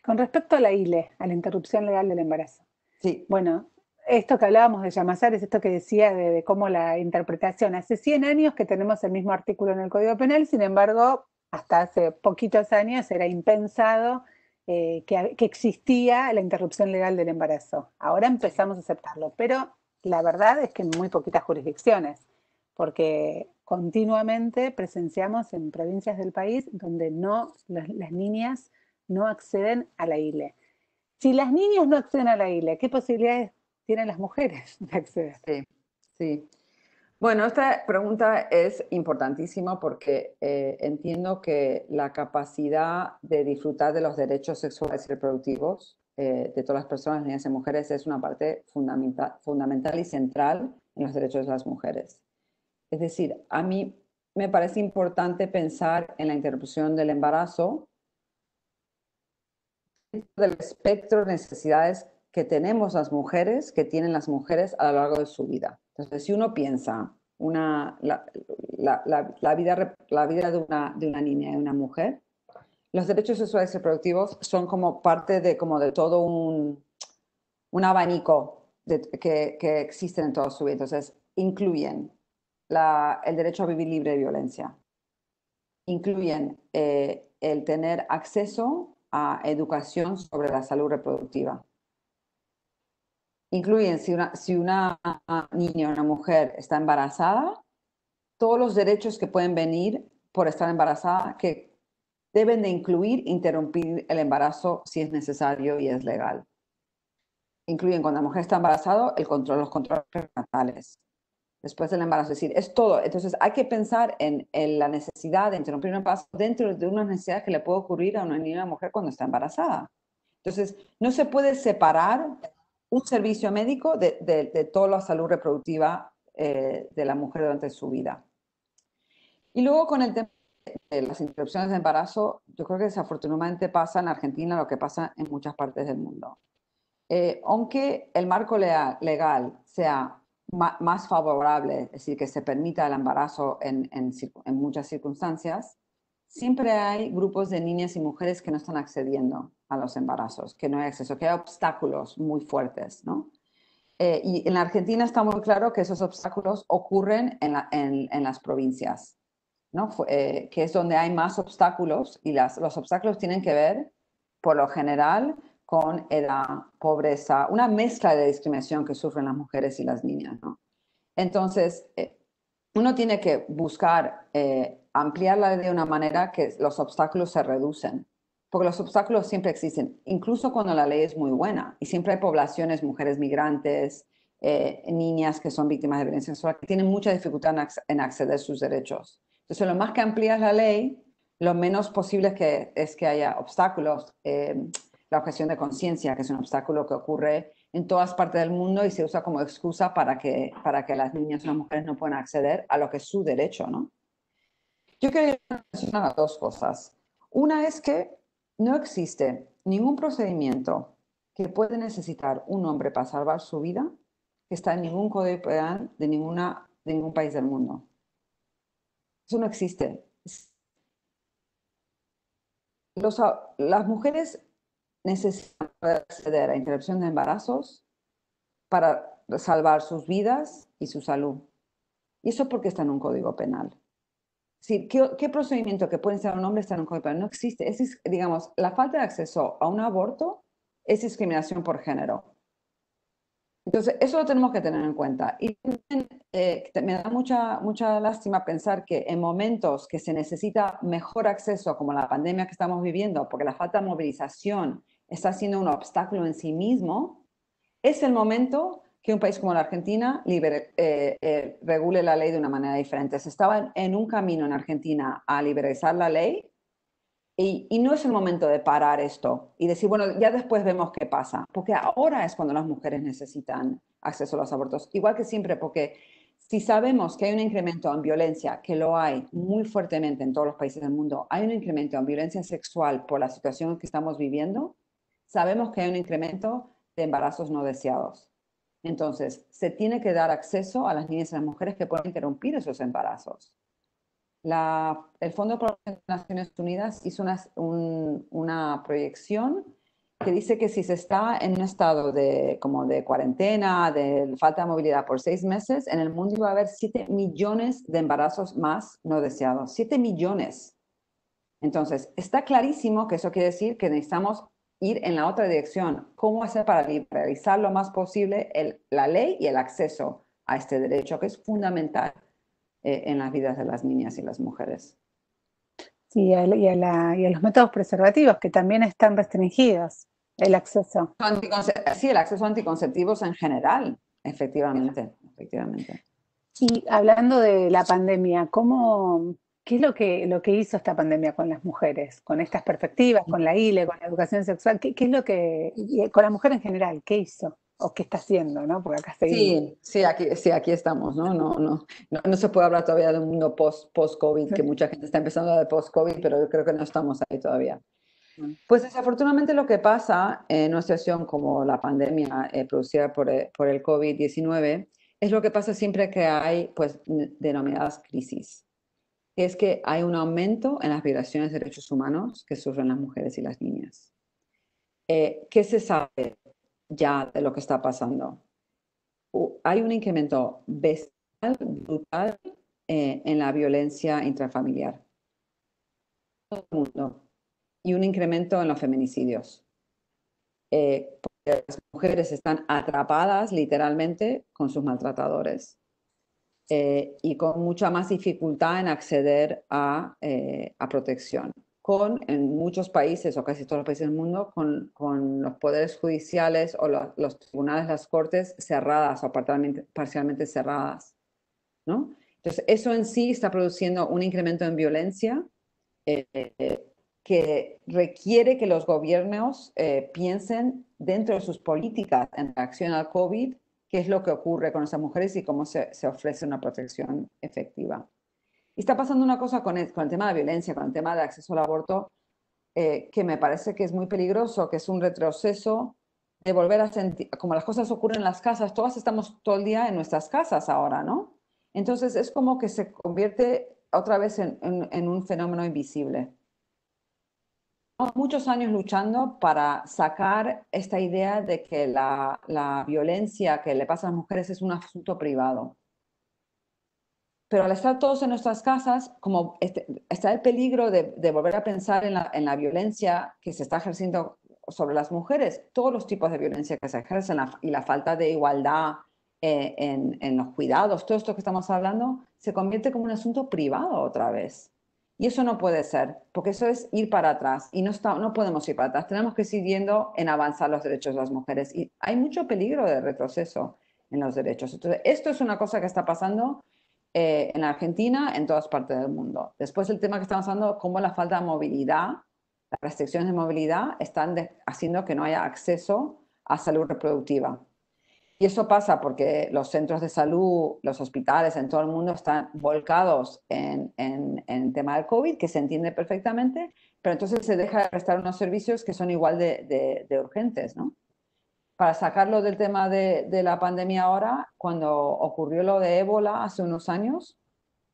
con respecto a la I L E, a la interrupción legal del embarazo. Sí. Bueno, esto que hablábamos de Llamazares, esto que decía de, de cómo la interpretación. Hace cien años que tenemos el mismo artículo en el Código Penal, sin embargo, hasta hace poquitos años era impensado Eh, que, que existía la interrupción legal del embarazo. Ahora empezamos a aceptarlo, pero la verdad es que en muy poquitas jurisdicciones, porque continuamente presenciamos en provincias del país donde no, las, las niñas no acceden a la I L E. Si las niñas no acceden a la I L E, ¿qué posibilidades tienen las mujeres de acceder? Sí, sí. Bueno, esta pregunta es importantísima porque eh, entiendo que la capacidad de disfrutar de los derechos sexuales y reproductivos eh, de todas las personas, niñas y mujeres, es una parte fundamenta- fundamental y central en los derechos de las mujeres. Es decir, a mí me parece importante pensar en la interrupción del embarazo dentro del espectro de necesidades que tenemos las mujeres, que tienen las mujeres a lo largo de su vida. Entonces, si uno piensa una, la, la, la, la vida, la vida de, una, de una niña y de una mujer, los derechos sexuales y reproductivos son como parte de, como de todo un, un abanico de, que, que existen en toda su vida. Entonces, incluyen la, el derecho a vivir libre de violencia, incluyen eh, el tener acceso a educación sobre la salud reproductiva. Incluyen si una, si una niña o una mujer está embarazada, todos los derechos que pueden venir por estar embarazada, que deben de incluir interrumpir el embarazo si es necesario y es legal. Incluyen cuando la mujer está embarazada, el control, los controles prenatales. Después del embarazo, es decir, es todo. Entonces hay que pensar en, en la necesidad de interrumpir un embarazo dentro de una necesidad que le puede ocurrir a una niña o mujer cuando está embarazada. Entonces no se puede separar un servicio médico de, de, de toda la salud reproductiva eh, de la mujer durante su vida. Y luego con el tema de las interrupciones de embarazo, yo creo que desafortunadamente pasa en Argentina lo que pasa en muchas partes del mundo. Eh, aunque el marco legal, legal sea más favorable, es decir, que se permita el embarazo en, en, en muchas circunstancias, siempre hay grupos de niñas y mujeres que no están accediendo a los embarazos, que no hay acceso, que hay obstáculos muy fuertes, ¿no? Eh, y en la Argentina está muy claro que esos obstáculos ocurren en, la, en, en las provincias, ¿no? Eh, que es donde hay más obstáculos, y las, los obstáculos tienen que ver, por lo general, con edad, pobreza, una mezcla de discriminación que sufren las mujeres y las niñas, ¿no? Entonces, eh, uno tiene que buscar eh, ampliarla de una manera que los obstáculos se reducen, porque los obstáculos siempre existen, incluso cuando la ley es muy buena, y siempre hay poblaciones, mujeres migrantes, eh, niñas que son víctimas de violencia sexual, que tienen mucha dificultad en, ac en acceder a sus derechos. Entonces, lo más que amplías la ley, lo menos posible es que, es que haya obstáculos. eh, La objeción de conciencia, que es un obstáculo que ocurre en todas partes del mundo y se usa como excusa para que, para que las niñas y las mujeres no puedan acceder a lo que es su derecho, ¿no? Yo quería mencionar dos cosas. Una es que no existe ningún procedimiento que puede necesitar un hombre para salvar su vida que está en ningún código penal de, ninguna, de ningún país del mundo. Eso no existe. Los, las mujeres necesitan acceder a interrupción de embarazos para salvar sus vidas y su salud. Y eso porque está en un código penal. Es decir, ¿qué, qué procedimiento que puede ser un hombre está en un código penal? No existe. Es, digamos, la falta de acceso a un aborto es discriminación por género. Entonces, eso lo tenemos que tener en cuenta. Y eh, me da mucha, mucha lástima pensar que en momentos que se necesita mejor acceso, como la pandemia que estamos viviendo, porque la falta de movilización está siendo un obstáculo en sí mismo, es el momento que un país como la Argentina liber, eh, eh, regule la ley de una manera diferente. Se estaba en un camino en Argentina a liberalizar la ley y, y no es el momento de parar esto y decir, bueno, ya después vemos qué pasa, porque ahora es cuando las mujeres necesitan acceso a los abortos, igual que siempre, porque si sabemos que hay un incremento en violencia, que lo hay muy fuertemente en todos los países del mundo, hay un incremento en violencia sexual por la situación que estamos viviendo, sabemos que hay un incremento de embarazos no deseados. Entonces, se tiene que dar acceso a las niñas y a las mujeres que pueden interrumpir esos embarazos. La, el Fondo de Naciones Unidas hizo una, un, una proyección que dice que si se está en un estado de, como de cuarentena, de falta de movilidad por seis meses, en el mundo va a haber siete millones de embarazos más no deseados. siete millones. Entonces, está clarísimo que eso quiere decir que necesitamos ir en la otra dirección. ¿Cómo hacer para liberalizar lo más posible el, la ley y el acceso a este derecho que es fundamental en las vidas de las niñas y las mujeres? Sí, y a, la, y a los métodos preservativos, que también están restringidos, el acceso. Sí, el acceso a anticonceptivos en general, efectivamente. efectivamente. Y hablando de la pandemia, ¿cómo, ¿qué es lo que, lo que hizo esta pandemia con las mujeres? Con estas perspectivas, con la I L E, con la educación sexual, ¿qué, qué es lo que, con la mujer en general, qué hizo? ¿O qué está haciendo, no? Porque acá seguimos. Sí, sí, aquí, sí, aquí estamos, ¿no? No, no, no, no se puede hablar todavía de un mundo post-COVID, post que mucha gente está empezando a hablar de post-COVID, pero yo creo que no estamos ahí todavía. Pues desafortunadamente lo que pasa en una situación como la pandemia eh, producida por, por el COVID diecinueve es lo que pasa siempre que hay, pues, denominadas crisis. Es que hay un aumento en las violaciones de derechos humanos que sufren las mujeres y las niñas. Eh, ¿Qué se sabe ya de lo que está pasando? Uh, hay un incremento bestial, brutal, eh, en la violencia intrafamiliar. el mundo y un incremento en los feminicidios. Eh, porque las mujeres están atrapadas literalmente con sus maltratadores eh, y con mucha más dificultad en acceder a, eh, a protección. Con, en muchos países, o casi todos los países del mundo, con, con los poderes judiciales o los, los tribunales, las cortes cerradas o parcialmente, parcialmente cerradas, ¿no? Entonces, eso en sí está produciendo un incremento en violencia eh, que requiere que los gobiernos eh, piensen dentro de sus políticas en reacción al COVID qué es lo que ocurre con esas mujeres y cómo se, se ofrece una protección efectiva. Y está pasando una cosa con el, con el tema de la violencia, con el tema de acceso al aborto, eh, que me parece que es muy peligroso, que es un retroceso de volver a sentir, como las cosas ocurren en las casas, todas estamos todo el día en nuestras casas ahora, ¿no? Entonces es como que se convierte otra vez en, en, en un fenómeno invisible. Muchos años luchando para sacar esta idea de que la, la violencia que le pasa a las mujeres es un asunto privado. Pero al estar todos en nuestras casas, como este, está el peligro de, de volver a pensar en la, en la violencia que se está ejerciendo sobre las mujeres, todos los tipos de violencia que se ejercen la, y la falta de igualdad eh, en, en los cuidados, todo esto que estamos hablando, se convierte como un asunto privado otra vez. Y eso no puede ser, porque eso es ir para atrás y no, está, no podemos ir para atrás, tenemos que seguir yendo en avanzar los derechos de las mujeres y hay mucho peligro de retroceso en los derechos. Entonces, esto es una cosa que está pasando eh, en Argentina, en todas partes del mundo. Después el tema que estamos hablando, cómo la falta de movilidad, las restricciones de movilidad están de, haciendo que no haya acceso a salud reproductiva. Y eso pasa porque los centros de salud, los hospitales en todo el mundo están volcados en, en, en el tema del COVID, que se entiende perfectamente, pero entonces se deja de prestar unos servicios que son igual de, de, de urgentes, ¿no? Para sacarlo del tema de, de la pandemia ahora, cuando ocurrió lo de ébola hace unos años,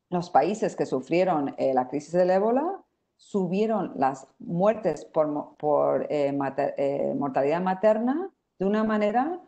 los países que sufrieron eh, la crisis del ébola subieron las muertes por, por eh, mater, eh, mortalidad materna de una manera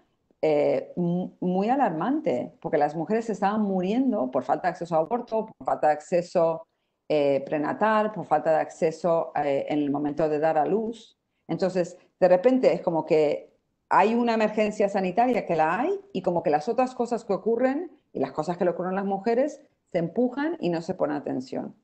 Eh, muy alarmante, porque las mujeres estaban muriendo por falta de acceso a aborto, por falta de acceso eh, prenatal, por falta de acceso eh, en el momento de dar a luz. Entonces, de repente es como que hay una emergencia sanitaria que la hay y como que las otras cosas que ocurren y las cosas que le ocurren a las mujeres se empujan y no se pone atención.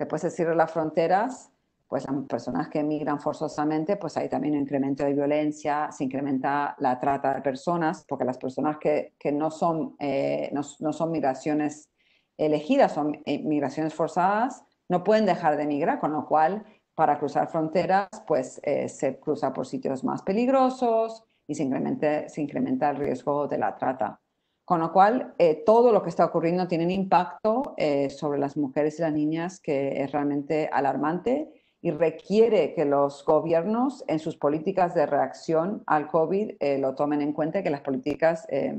Después se cierran las fronteras, pues las personas que emigran forzosamente, pues hay también un incremento de violencia, se incrementa la trata de personas, porque las personas que, que no, son, eh, no, no son migraciones elegidas, son migraciones forzadas, no pueden dejar de emigrar, con lo cual para cruzar fronteras, pues eh, se cruza por sitios más peligrosos y se incrementa, se incrementa el riesgo de la trata. Con lo cual, eh, todo lo que está ocurriendo tiene un impacto eh, sobre las mujeres y las niñas que es realmente alarmante. Y requiere que los gobiernos en sus políticas de reacción al COVID eh, lo tomen en cuenta y que las políticas eh,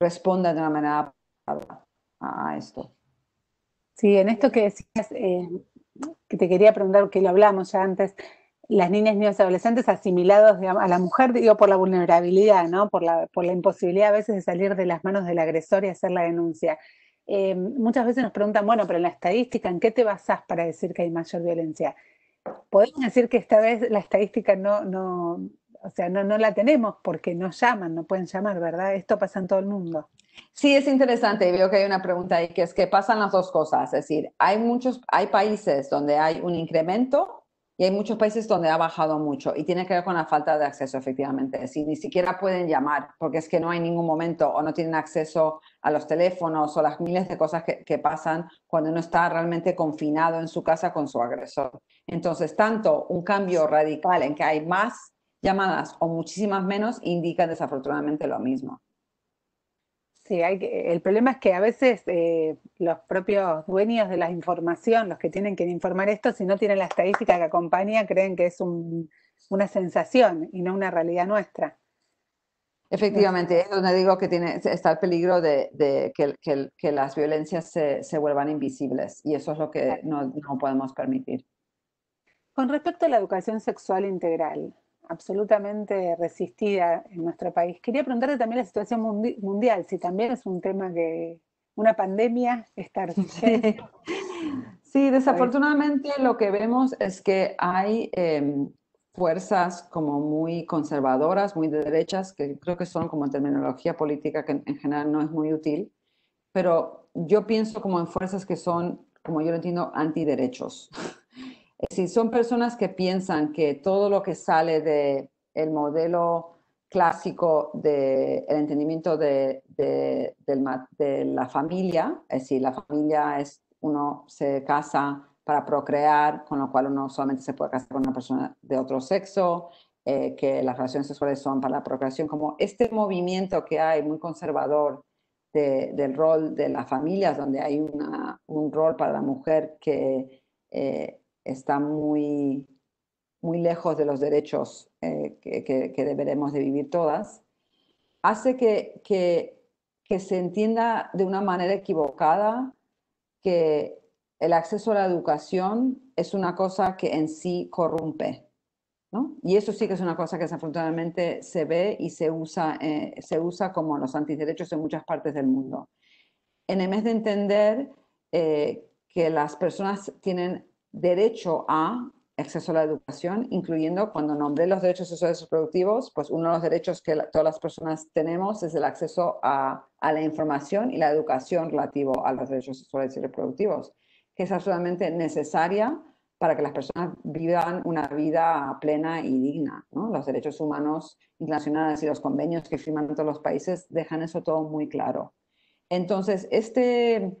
respondan de una manera a esto. Sí, en esto que decías, eh, que te quería preguntar, que lo hablamos ya antes, las niñas, niños y adolescentes asimilados digamos, a la mujer, digo, por la vulnerabilidad, ¿no? Por la, por la imposibilidad a veces de salir de las manos del agresor y hacer la denuncia. Eh, muchas veces nos preguntan, bueno, pero en la estadística, ¿en qué te basás para decir que hay mayor violencia? Podemos decir que esta vez la estadística no, no, o sea, no, no la tenemos porque no llaman, no pueden llamar, ¿verdad? Esto pasa en todo el mundo. Sí, es interesante, veo que hay una pregunta ahí que es que pasan las dos cosas, es decir, hay muchos, hay países donde hay un incremento y hay muchos países donde ha bajado mucho y tiene que ver con la falta de acceso efectivamente, es decir, ni siquiera pueden llamar porque es que no hay ningún momento o no tienen acceso a los teléfonos o las miles de cosas que, que pasan cuando uno está realmente confinado en su casa con su agresor. Entonces, tanto un cambio radical en que hay más llamadas o muchísimas menos indica desafortunadamente lo mismo. Sí, hay que, el problema es que a veces eh, los propios dueños de la información, los que tienen que informar esto, si no tienen la estadística que acompaña, creen que es un, una sensación y no una realidad nuestra. Efectivamente, es donde digo que tiene, está el peligro de, de que, que, que las violencias se, se vuelvan invisibles y eso es lo que no, no podemos permitir. Con respecto a la educación sexual integral, absolutamente resistida en nuestro país, quería preguntarte también la situación mundi mundial, si también es un tema que una pandemia está... Sí, desafortunadamente lo que vemos es que hay eh, fuerzas como muy conservadoras, muy de derechas, que creo que son como terminología política que en general no es muy útil, pero yo pienso como en fuerzas que son, como yo lo entiendo, antiderechos. Es decir, son personas que piensan que todo lo que sale de el modelo clásico del entendimiento de, de, del, de la familia, es decir, la familia es uno se casa para procrear, con lo cual uno solamente se puede casar con una persona de otro sexo, eh, que las relaciones sexuales son para la procreación, como este movimiento que hay muy conservador de, del rol de las familias, donde hay una, un rol para la mujer que eh, está muy, muy lejos de los derechos eh, que, que, que deberemos de vivir todas, hace que, que, que se entienda de una manera equivocada que el acceso a la educación es una cosa que en sí corrompe, ¿no? Y eso sí que es una cosa que desafortunadamente se ve y se usa, eh, se usa como los antiderechos en muchas partes del mundo. En vez de entender eh, que las personas tienen derecho a acceso a la educación, incluyendo cuando nombré los derechos sexuales reproductivos, pues uno de los derechos que la, todas las personas tenemos es el acceso a, a la información y la educación relativo a los derechos sexuales y reproductivos, que es absolutamente necesaria para que las personas vivan una vida plena y digna, ¿no? Los derechos humanos internacionales y los convenios que firman todos los países dejan eso todo muy claro. Entonces, este...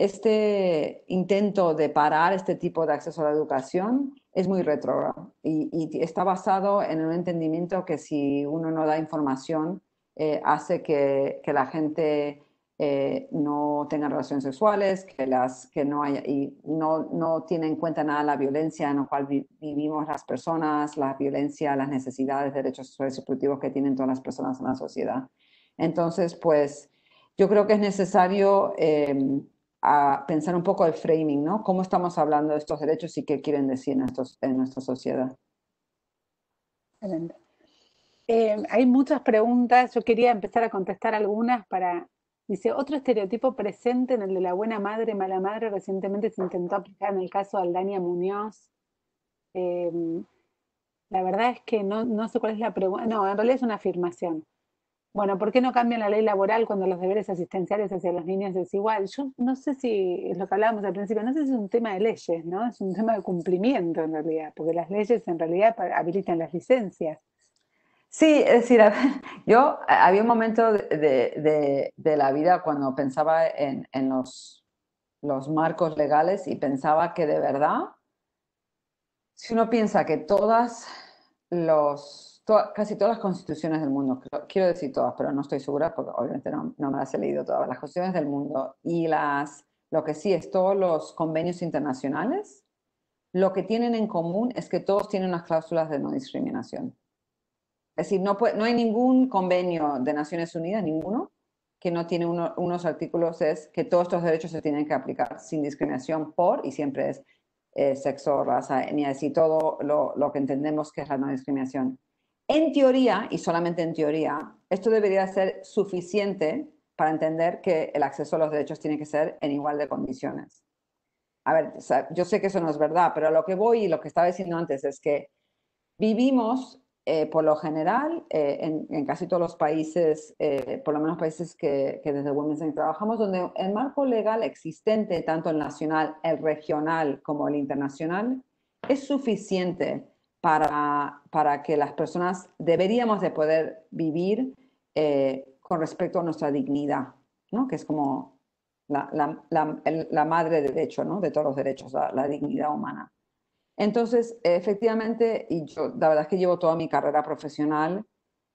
Este intento de parar este tipo de acceso a la educación es muy retrógrado y, y está basado en un entendimiento que si uno no da información eh, hace que, que la gente eh, no tenga relaciones sexuales, que, las, que no, haya, y no, no tiene en cuenta nada la violencia en la cual vi, vivimos las personas, la violencia, las necesidades, derechos sexuales y reproductivos que tienen todas las personas en la sociedad. Entonces, pues yo creo que es necesario... Eh, a pensar un poco el framing, ¿no? ¿Cómo estamos hablando de estos derechos y qué quieren decir en, estos, en nuestra sociedad? Excelente. Eh, hay muchas preguntas. Yo quería empezar a contestar algunas para... Dice, otro estereotipo presente en el de la buena madre, mala madre, recientemente se intentó aplicar en el caso de Aldania Muñoz. Eh, la verdad es que no, no sé cuál es la pregunta. No, en realidad es una afirmación. Bueno, ¿por qué no cambian la ley laboral cuando los deberes asistenciales hacia los niños es igual? Yo no sé si, es lo que hablábamos al principio, no sé si es un tema de leyes, ¿no? Es un tema de cumplimiento en realidad, porque las leyes en realidad habilitan las licencias. Sí, es decir, a ver, yo había un momento de, de, de la vida cuando pensaba en, en los, los marcos legales y pensaba que de verdad, si uno piensa que todas los... casi todas las constituciones del mundo, quiero decir todas, pero no estoy segura porque obviamente no, no me las he leído todas, las constituciones del mundo y las, lo que sí es todos los convenios internacionales, lo que tienen en común es que todos tienen unas cláusulas de no discriminación. Es decir, no, puede, no hay ningún convenio de Naciones Unidas, ninguno, que no tiene uno, unos artículos es que todos estos derechos se tienen que aplicar sin discriminación por, y siempre es eh, sexo, raza, etnia, y todo lo, lo que entendemos que es la no discriminación. En teoría, y solamente en teoría, esto debería ser suficiente para entender que el acceso a los derechos tiene que ser en igual de condiciones. A ver, yo sé que eso no es verdad, pero a lo que voy y lo que estaba diciendo antes es que vivimos, eh, por lo general, eh, en, en casi todos los países, eh, por lo menos países que, que desde Women's Link trabajamos, donde el marco legal existente, tanto el nacional, el regional como el internacional, es suficiente Para, para que las personas deberíamos de poder vivir eh, con respecto a nuestra dignidad, ¿no? Que es como la, la, la, el, la madre de derecho, ¿no? De todos los derechos, la, la dignidad humana. Entonces, efectivamente, y yo la verdad es que llevo toda mi carrera profesional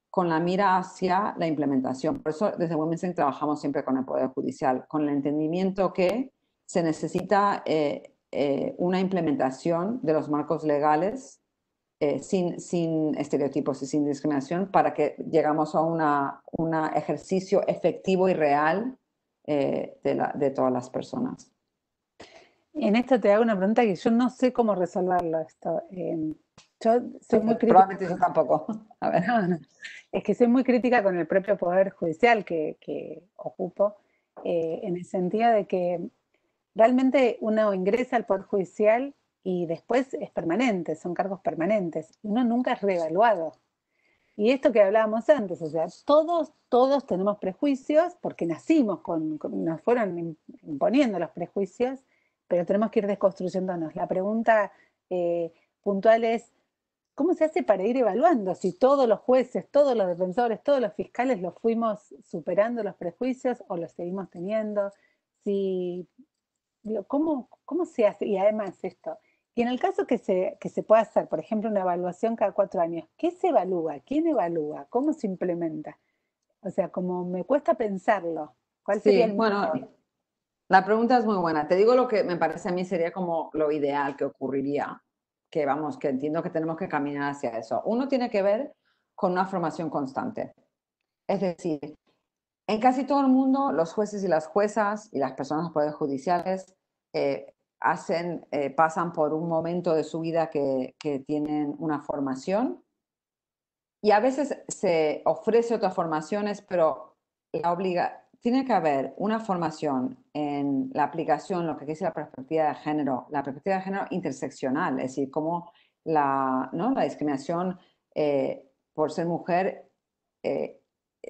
con la mira hacia la implementación. Por eso desde Women's Link trabajamos siempre con el Poder Judicial, con el entendimiento que se necesita eh, eh, una implementación de los marcos legales Eh, sin, sin estereotipos y sin discriminación para que llegamos a un ejercicio efectivo y real eh, de, la, de todas las personas. En esto te hago una pregunta que yo no sé cómo resolverlo esto. Eh, yo soy muy crítica. Probablemente yo tampoco. A ver. No, no. Es que soy muy crítica con el propio Poder Judicial que, que ocupo, eh, en el sentido de que realmente uno ingresa al Poder Judicial y después es permanente, son cargos permanentes. Uno nunca es reevaluado. Y esto que hablábamos antes, o sea, todos, todos tenemos prejuicios porque nacimos con, con, nos fueron imponiendo los prejuicios, pero tenemos que ir desconstruyéndonos. La pregunta eh, puntual es, ¿cómo se hace para ir evaluando si todos los jueces, todos los defensores, todos los fiscales los fuimos superando los prejuicios o los seguimos teniendo? Si, digo, ¿cómo, cómo se hace? Y además esto... Y en el caso que se, que se pueda hacer, por ejemplo, una evaluación cada cuatro años, ¿qué se evalúa? ¿Quién evalúa? ¿Cómo se implementa? O sea, como me cuesta pensarlo. ¿Cuál sería el motivo? Bueno, la pregunta es muy buena. Te digo lo que me parece a mí sería como lo ideal que ocurriría, que vamos, que entiendo que tenemos que caminar hacia eso. Uno tiene que ver con una formación constante. Es decir, en casi todo el mundo, los jueces y las juezas y las personas de poderes judiciales eh, hacen, eh, pasan por un momento de su vida que, que tienen una formación y a veces se ofrece otras formaciones, pero la obliga, tiene que haber una formación en la aplicación, lo que es la perspectiva de género, la perspectiva de género interseccional, es decir, cómo la, ¿no? la discriminación eh, por ser mujer eh,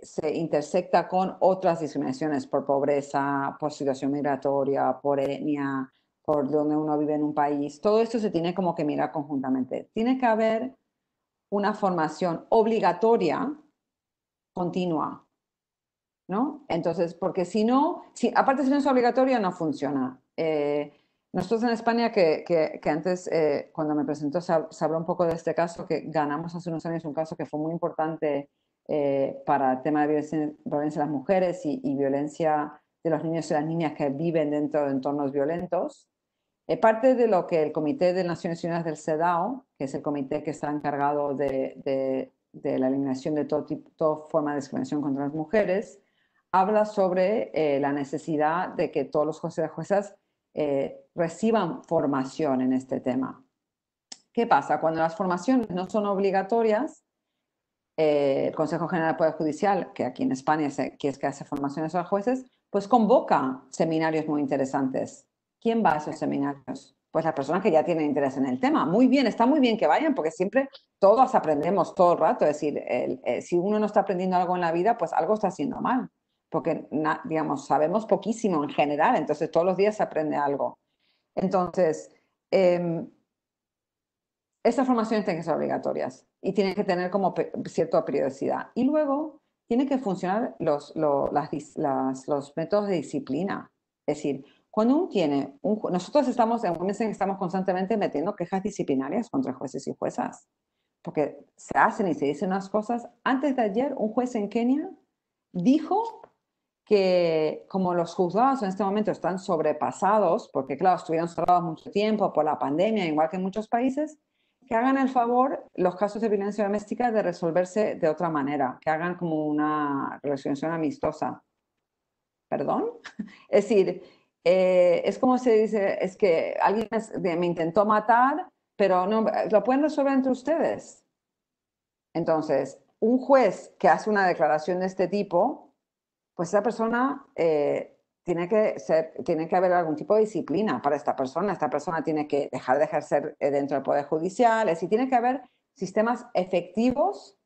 se intersecta con otras discriminaciones por pobreza, por situación migratoria, por etnia, por donde uno vive en un país. Todo esto se tiene como que mirar conjuntamente. Tiene que haber una formación obligatoria continua, ¿no? Entonces, porque si no, si, aparte si no es obligatoria, no funciona. Eh, nosotros en España, que, que, que antes, eh, cuando me presentó, se habló un poco de este caso, que ganamos hace unos años un caso que fue muy importante eh, para el tema de violencia, violencia de las mujeres y, y violencia de los niños y las niñas que viven dentro de entornos violentos. Parte de lo que el Comité de Naciones Unidas del CEDAW, que es el comité que está encargado de, de, de la eliminación de todo tipo, toda forma de discriminación contra las mujeres, habla sobre eh, la necesidad de que todos los jueces y juezas eh, reciban formación en este tema. ¿Qué pasa? Cuando las formaciones no son obligatorias, eh, el Consejo General del Poder Judicial, que aquí en España se, que es que hace formaciones a los jueces, pues convoca seminarios muy interesantes. ¿Quién va a esos seminarios? Pues las personas que ya tienen interés en el tema. Muy bien, está muy bien que vayan, porque siempre todos aprendemos todo el rato. Es decir, el, el, si uno no está aprendiendo algo en la vida, pues algo está haciendo mal. Porque, na, digamos, sabemos poquísimo en general, entonces todos los días se aprende algo. Entonces, eh, estas formaciones tienen que ser obligatorias y tienen que tener como cierta periodicidad. Y luego... tienen que funcionar los, los, las, las, los métodos de disciplina. Es decir, cuando uno tiene... Un, nosotros estamos en Women's Link estamos constantemente metiendo quejas disciplinarias contra jueces y juezas. Porque se hacen y se dicen unas cosas. Antes de ayer, un juez en Kenia dijo que como los juzgados en este momento están sobrepasados, porque claro, estuvieron cerrados mucho tiempo por la pandemia, igual que en muchos países, que hagan el favor los casos de violencia doméstica de resolverse de otra manera, que hagan como una resolución amistosa. ¿Perdón? Es decir, eh, es como se dice, es que alguien me, me intentó matar, pero no, lo pueden resolver entre ustedes. Entonces, un juez que hace una declaración de este tipo, pues esa persona... Eh, Tiene que, ser, tiene que haber algún tipo de disciplina para esta persona. Esta persona tiene que dejar de ejercer dentro del Poder Judicial. Es decir, tiene que haber sistemas efectivos,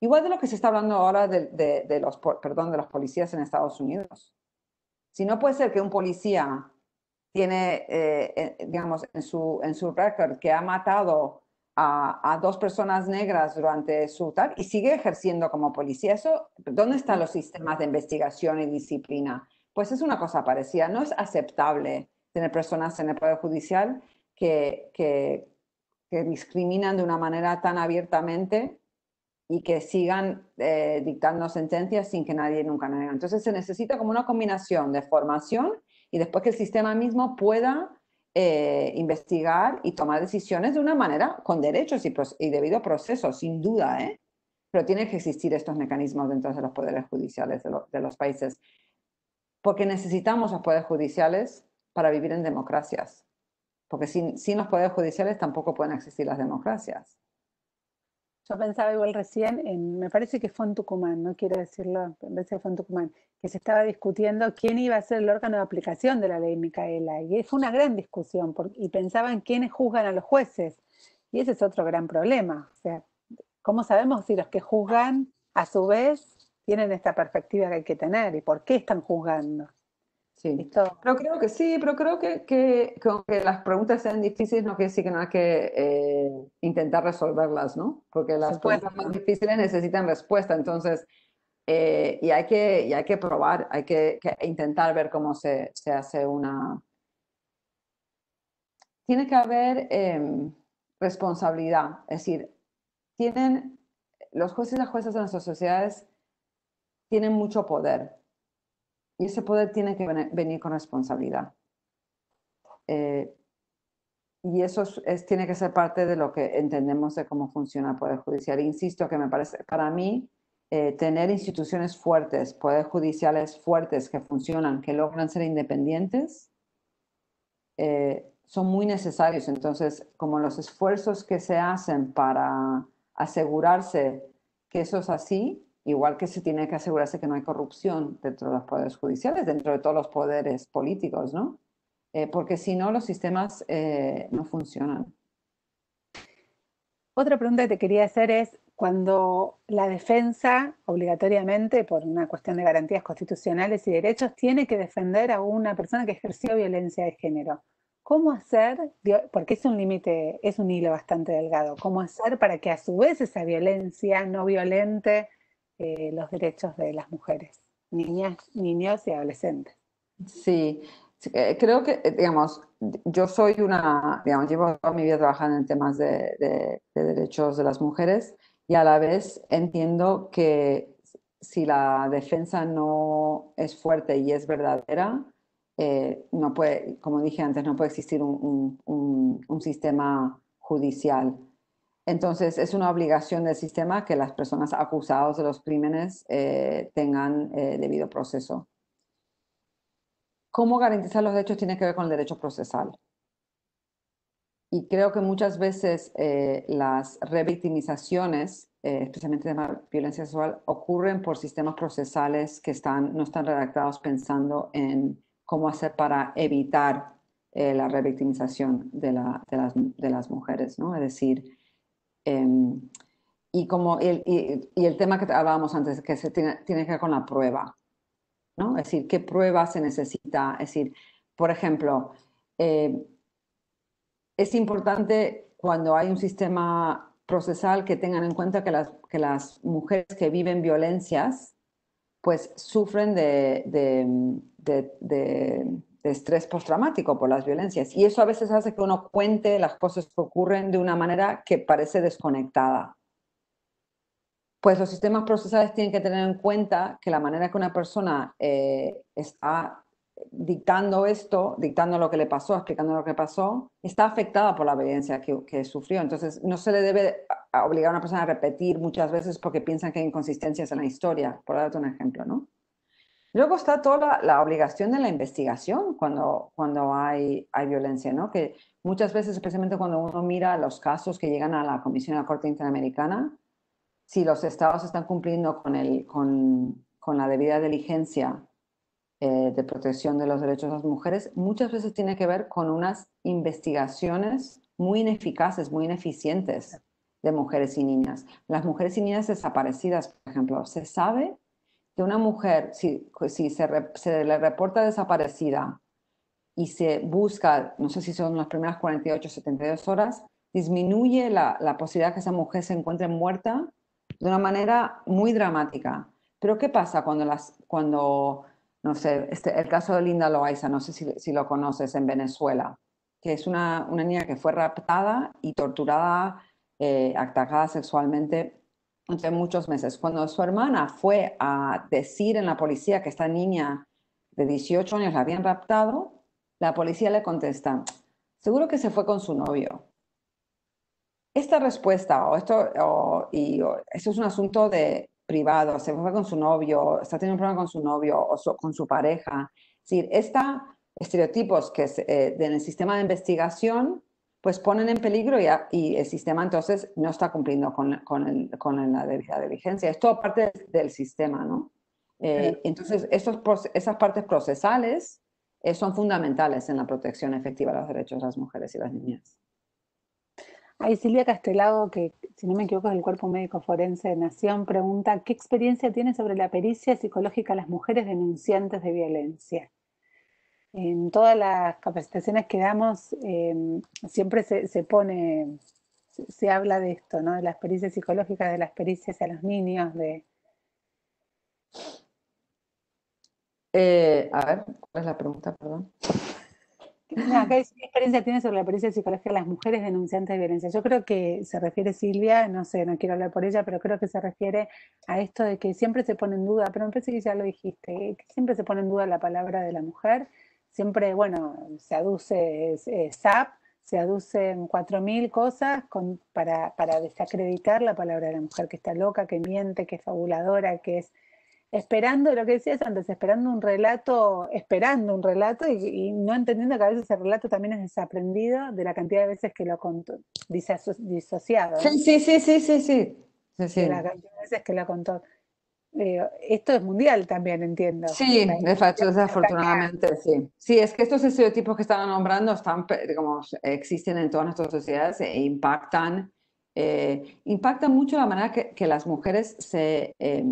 igual de lo que se está hablando ahora de, de, de, los, perdón, de los policías en Estados Unidos. Si no puede ser que un policía tiene, eh, digamos, en su, en su récord que ha matado a, a dos personas negras durante su tal y sigue ejerciendo como policía, eso, ¿dónde están los sistemas de investigación y disciplina? Pues es una cosa parecida. No es aceptable tener personas en el Poder Judicial que, que, que discriminan de una manera tan abiertamente y que sigan eh, dictando sentencias sin que nadie nunca lo haga. Entonces se necesita como una combinación de formación y después que el sistema mismo pueda eh, investigar y tomar decisiones de una manera con derechos y, y debido a procesos, sin duda, ¿eh? Pero tienen que existir estos mecanismos dentro de los poderes judiciales de, lo, de los países. Porque necesitamos los poderes judiciales para vivir en democracias. Porque sin, sin los poderes judiciales tampoco pueden existir las democracias. Yo pensaba igual recién, en, me parece que fue en Tucumán, no quiero decirlo, me parece que fue en Tucumán, que se estaba discutiendo quién iba a ser el órgano de aplicación de la ley Micaela, y fue una gran discusión, por, y pensaban quiénes juzgan a los jueces, y ese es otro gran problema, o sea, ¿cómo sabemos si los que juzgan, a su vez, tienen esta perspectiva que hay que tener, y por qué están juzgando? Sí, pero creo que sí, pero creo que, que, que aunque las preguntas sean difíciles, no quiere decir que no hay que eh, intentar resolverlas, ¿no? Porque las preguntas más difíciles necesitan respuesta, entonces, eh, y, hay que, y hay que probar, hay que, que intentar ver cómo se, se hace una... Tiene que haber eh, responsabilidad, es decir, tienen, los jueces y las juezas en nuestras sociedades tienen mucho poder. Y ese poder tiene que venir con responsabilidad. Eh, y eso es, es, tiene que ser parte de lo que entendemos de cómo funciona el Poder Judicial. Insisto que me parece, para mí, eh, tener instituciones fuertes, poderes judiciales fuertes que funcionan, que logran ser independientes, eh, son muy necesarios. Entonces, como los esfuerzos que se hacen para asegurarse que eso es así, igual que se tiene que asegurarse que no hay corrupción dentro de los poderes judiciales, dentro de todos los poderes políticos, ¿no? Eh, porque si no, los sistemas eh, no funcionan. Otra pregunta que te quería hacer es, cuando la defensa, obligatoriamente, por una cuestión de garantías constitucionales y derechos, tiene que defender a una persona que ejerció violencia de género, ¿cómo hacer, porque es un límite, es un hilo bastante delgado, cómo hacer para que a su vez esa violencia no violente Eh, los derechos de las mujeres, niñas, niños y adolescentes? Sí, eh, creo que, digamos, yo soy una, digamos, llevo toda mi vida trabajando en temas de, de, de derechos de las mujeres y a la vez entiendo que si la defensa no es fuerte y es verdadera, eh, no puede, como dije antes, no puede existir un, un, un, un sistema judicial. Entonces, es una obligación del sistema que las personas acusadas de los crímenes eh, tengan eh, debido proceso. ¿Cómo garantizar los derechos? Tiene que ver con el derecho procesal. Y creo que muchas veces eh, las revictimizaciones, eh, especialmente de la violencia sexual, ocurren por sistemas procesales que están, no están redactados pensando en cómo hacer para evitar eh, la revictimización de, la, de, las, de las mujeres, ¿no? Es decir... Eh, y, como el, y, y el tema que hablábamos antes, que se tiene, tiene que ver con la prueba, ¿no? Es decir, ¿qué prueba se necesita? Es decir, por ejemplo, eh, es importante cuando hay un sistema procesal que tengan en cuenta que las, que las mujeres que viven violencias pues sufren de, de, de, de, de estrés postraumático por las violencias. Y eso a veces hace que uno cuente las cosas que ocurren de una manera que parece desconectada. Pues los sistemas procesales tienen que tener en cuenta que la manera que una persona eh, está dictando esto, dictando lo que le pasó, explicando lo que pasó, está afectada por la violencia que, que sufrió. Entonces no se le debe obligar a una persona a repetir muchas veces porque piensan que hay inconsistencias en la historia, por darte un ejemplo, ¿no? Luego está toda la, la obligación de la investigación cuando, cuando hay, hay violencia, ¿no? Que muchas veces, especialmente cuando uno mira los casos que llegan a la Comisión de la Corte Interamericana, si los estados están cumpliendo con, el, con, con la debida diligencia eh, de protección de los derechos de las mujeres, muchas veces tiene que ver con unas investigaciones muy ineficaces, muy ineficientes de mujeres y niñas. Las mujeres y niñas desaparecidas, por ejemplo, se sabe que una mujer, si, si se, re, se le reporta desaparecida y se busca, no sé si son las primeras cuarenta y ocho, setenta y dos horas, disminuye la, la posibilidad que esa mujer se encuentre muerta de una manera muy dramática. Pero ¿qué pasa cuando, las, cuando no sé, este, el caso de Linda Loaiza, no sé si, si lo conoces, en Venezuela, que es una, una niña que fue raptada y torturada, eh, atacada sexualmente, entre muchos meses? Cuando su hermana fue a decir en la policía que esta niña de dieciocho años la habían raptado, la policía le contesta, seguro que se fue con su novio. Esta respuesta, o esto, o, y, o, esto es un asunto de privado, se fue con su novio, está teniendo un problema con su novio o so, con su pareja. Es decir, estos estereotipos que es, eh, en el sistema de investigación pues ponen en peligro y, a, y el sistema entonces no está cumpliendo con, con, el, con la debida diligencia. Esto aparte del sistema, ¿no? Eh, entonces, esos, esas partes procesales eh, son fundamentales en la protección efectiva de los derechos de las mujeres y las niñas. Ay, Silvia Castelago, que si no me equivoco es del Cuerpo Médico Forense de Nación, pregunta, ¿qué experiencia tiene sobre la pericia psicológica a las mujeres denunciantes de violencia? En todas las capacitaciones que damos eh, siempre se, se pone, se, se habla de esto, ¿no? De las pericias psicológicas, de las pericias a los niños, de... Eh, a ver, ¿cuál es la pregunta? Perdón. No, ¿qué experiencia tiene sobre la pericia psicológica de las mujeres denunciantes de violencia? Yo creo que se refiere, Silvia, no sé, no quiero hablar por ella, pero creo que se refiere a esto de que siempre se pone en duda, pero me parece que ya lo dijiste, que siempre se pone en duda la palabra de la mujer. Siempre, bueno, se aduce eh, S A P, se aducen cuatro mil cosas con, para, para desacreditar la palabra de la mujer, que está loca, que miente, que es fabuladora, que es esperando, lo que decías antes, esperando un relato, esperando un relato y, y no entendiendo que a veces ese relato también es desaprendido de la cantidad de veces que lo contó, diso, disociado. ¿No? Sí, sí, sí, sí, sí, sí. sí, sí. De la cantidad de veces que lo contó. Eh, esto es mundial también, entiendo. Sí, de hecho, desafortunadamente, sí. Sí, es que estos estereotipos que estaban nombrando están, digamos, existen en todas nuestras sociedades e impactan, eh, impactan mucho la manera que, que las mujeres se, eh,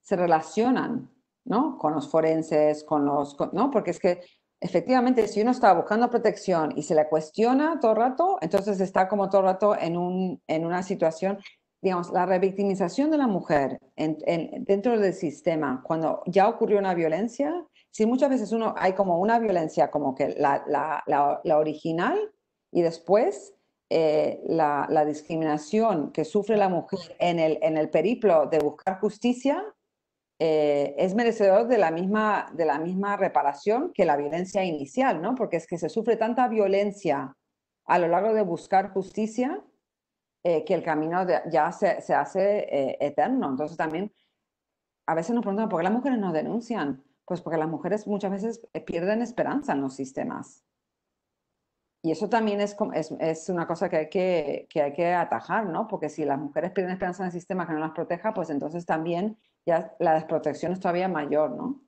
se relacionan, ¿no? Con los forenses, con los... Con, ¿no? Porque es que, efectivamente, si uno está buscando protección y se la cuestiona todo el rato, entonces está como todo el rato en, un, en una situación... Digamos, la revictimización de la mujer en, en, dentro del sistema, cuando ya ocurrió una violencia, si muchas veces uno hay como una violencia como que la, la, la, la original y después eh, la, la discriminación que sufre la mujer en el, en el periplo de buscar justicia eh, es merecedor de la, misma, de la misma reparación que la violencia inicial, ¿no? Porque es que se sufre tanta violencia a lo largo de buscar justicia Eh, que el camino de, ya se, se hace eh, eterno. Entonces también a veces nos preguntan, ¿por qué las mujeres no denuncian? Pues porque las mujeres muchas veces pierden esperanza en los sistemas. Y eso también es, es, es una cosa que hay que, que hay que atajar, ¿no? Porque si las mujeres pierden esperanza en el sistema que no las proteja, pues entonces también ya la desprotección es todavía mayor, ¿no?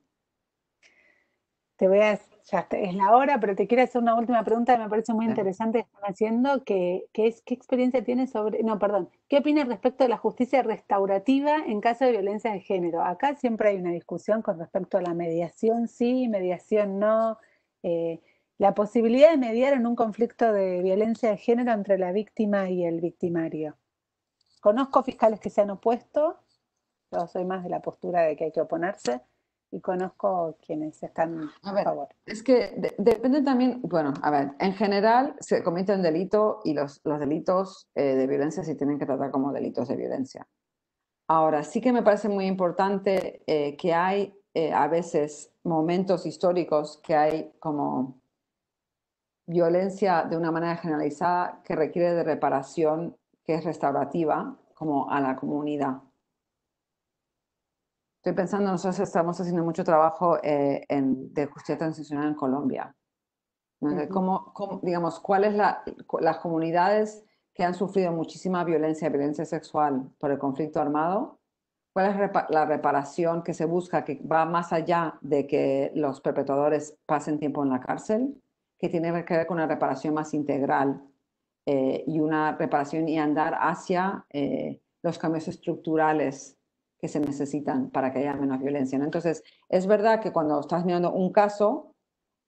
Te voy a... Ya es la hora, pero te quiero hacer una última pregunta que me parece muy interesante que están haciendo, que, que es ¿qué experiencia tienes sobre, no, perdón, qué opinas respecto de la justicia restaurativa en caso de violencia de género? Acá siempre hay una discusión con respecto a la mediación sí, mediación no, eh, la posibilidad de mediar en un conflicto de violencia de género entre la víctima y el victimario. Conozco fiscales que se han opuesto, yo soy más de la postura de que hay que oponerse, y conozco quienes están a, a ver, favor. Es que de, depende también, bueno, a ver, en general se comete un delito y los, los delitos eh, de violencia se tienen que tratar como delitos de violencia. Ahora, sí que me parece muy importante eh, que hay eh, a veces momentos históricos que hay como violencia de una manera generalizada que requiere de reparación, que es restaurativa, como a la comunidad. Estoy pensando, nosotros estamos haciendo mucho trabajo eh, en, de justicia transicional en Colombia. Entonces, uh-huh. ¿cómo, cómo, digamos, ¿cuáles la, las comunidades que han sufrido muchísima violencia, violencia sexual por el conflicto armado? ¿Cuál es repa- la reparación que se busca, que va más allá de que los perpetradores pasen tiempo en la cárcel? Que tiene que ver con una reparación más integral eh, y una reparación y andar hacia eh, los cambios estructurales que se necesitan para que haya menos violencia, ¿no? Entonces, es verdad que cuando estás mirando un caso,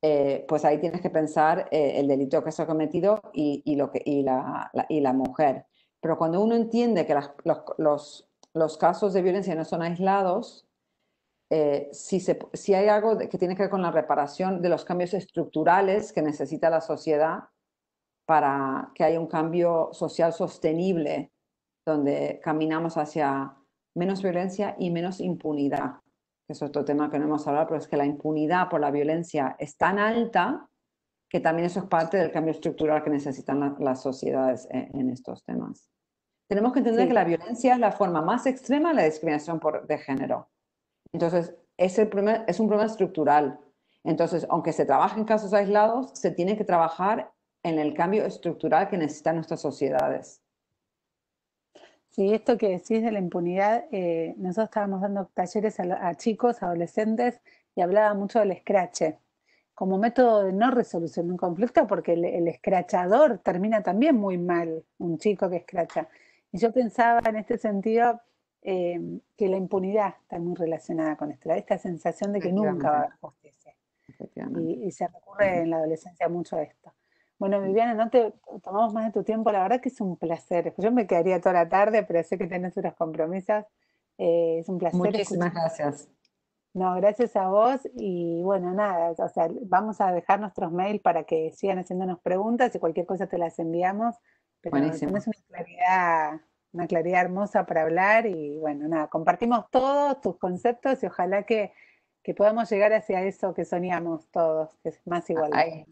eh, pues ahí tienes que pensar eh, el delito que se ha cometido y, y, lo que, y, la, la, y la mujer. Pero cuando uno entiende que las, los, los, los casos de violencia no son aislados, eh, si, se, si hay algo que tiene que ver con la reparación de los cambios estructurales que necesita la sociedad para que haya un cambio social sostenible, donde caminamos hacia menos violencia y menos impunidad. Eso es otro tema que no hemos hablado, pero es que la impunidad por la violencia es tan alta que también eso es parte del cambio estructural que necesitan la, las sociedades en, en estos temas. Tenemos que entender sí. que la violencia es la forma más extrema de la discriminación por, de género. Entonces, es, el primer, es un problema estructural. Entonces, aunque se trabaje en casos aislados, se tiene que trabajar en el cambio estructural que necesitan nuestras sociedades. Sí, esto que decís de la impunidad, eh, nosotros estábamos dando talleres a, a chicos, adolescentes, y hablaba mucho del escrache, como método de no resolución de un conflicto, porque el, el escrachador termina también muy mal, un chico que escracha. Y yo pensaba en este sentido eh, que la impunidad está muy relacionada con esta, esta sensación de que nunca va a haber justicia. Y, y se recurre en la adolescencia mucho a esto. Bueno, Viviana, no te tomamos más de tu tiempo, la verdad que es un placer. Yo me quedaría toda la tarde, pero sé que tenés unos compromisos. Eh, es un placer. Muchísimas escucharte. Gracias. No, gracias a vos y bueno, nada, o sea, vamos a dejar nuestros mails para que sigan haciéndonos preguntas y cualquier cosa te las enviamos. Pero buenísimo. Es una claridad, una claridad hermosa para hablar y bueno, nada, compartimos todos tus conceptos y ojalá que, que podamos llegar hacia eso que soñamos todos, que es más igualdad. Ay,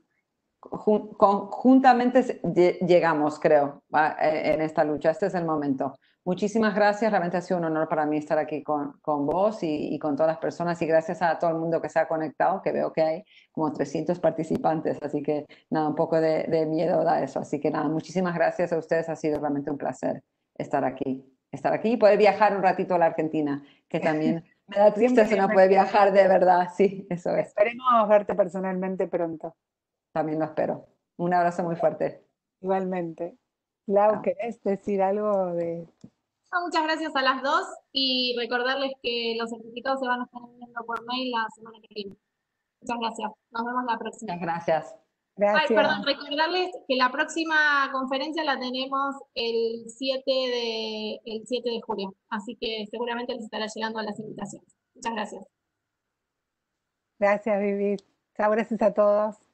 conjuntamente llegamos, creo, en esta lucha. Este es el momento. Muchísimas gracias, realmente ha sido un honor para mí estar aquí con, con vos y, y con todas las personas y gracias a todo el mundo que se ha conectado, que veo que hay como trescientos participantes, así que nada, un poco de, de miedo da eso, así que nada, muchísimas gracias a ustedes, ha sido realmente un placer estar aquí, estar aquí y poder viajar un ratito a la Argentina, que también me da tristeza no poder viajar de verdad, sí, eso es. Esperemos verte personalmente pronto. También lo espero. Un abrazo muy fuerte. Igualmente. Lau, ¿querés decir algo de...? Muchas gracias a las dos y recordarles que los certificados se van a estar enviando por mail la semana que viene. Muchas gracias. Nos vemos la próxima. Muchas gracias. Gracias. Ay, perdón, recordarles que la próxima conferencia la tenemos el siete de julio, así que seguramente les estará llegando las invitaciones. Muchas gracias. Gracias, Vivi. Chao, gracias a todos.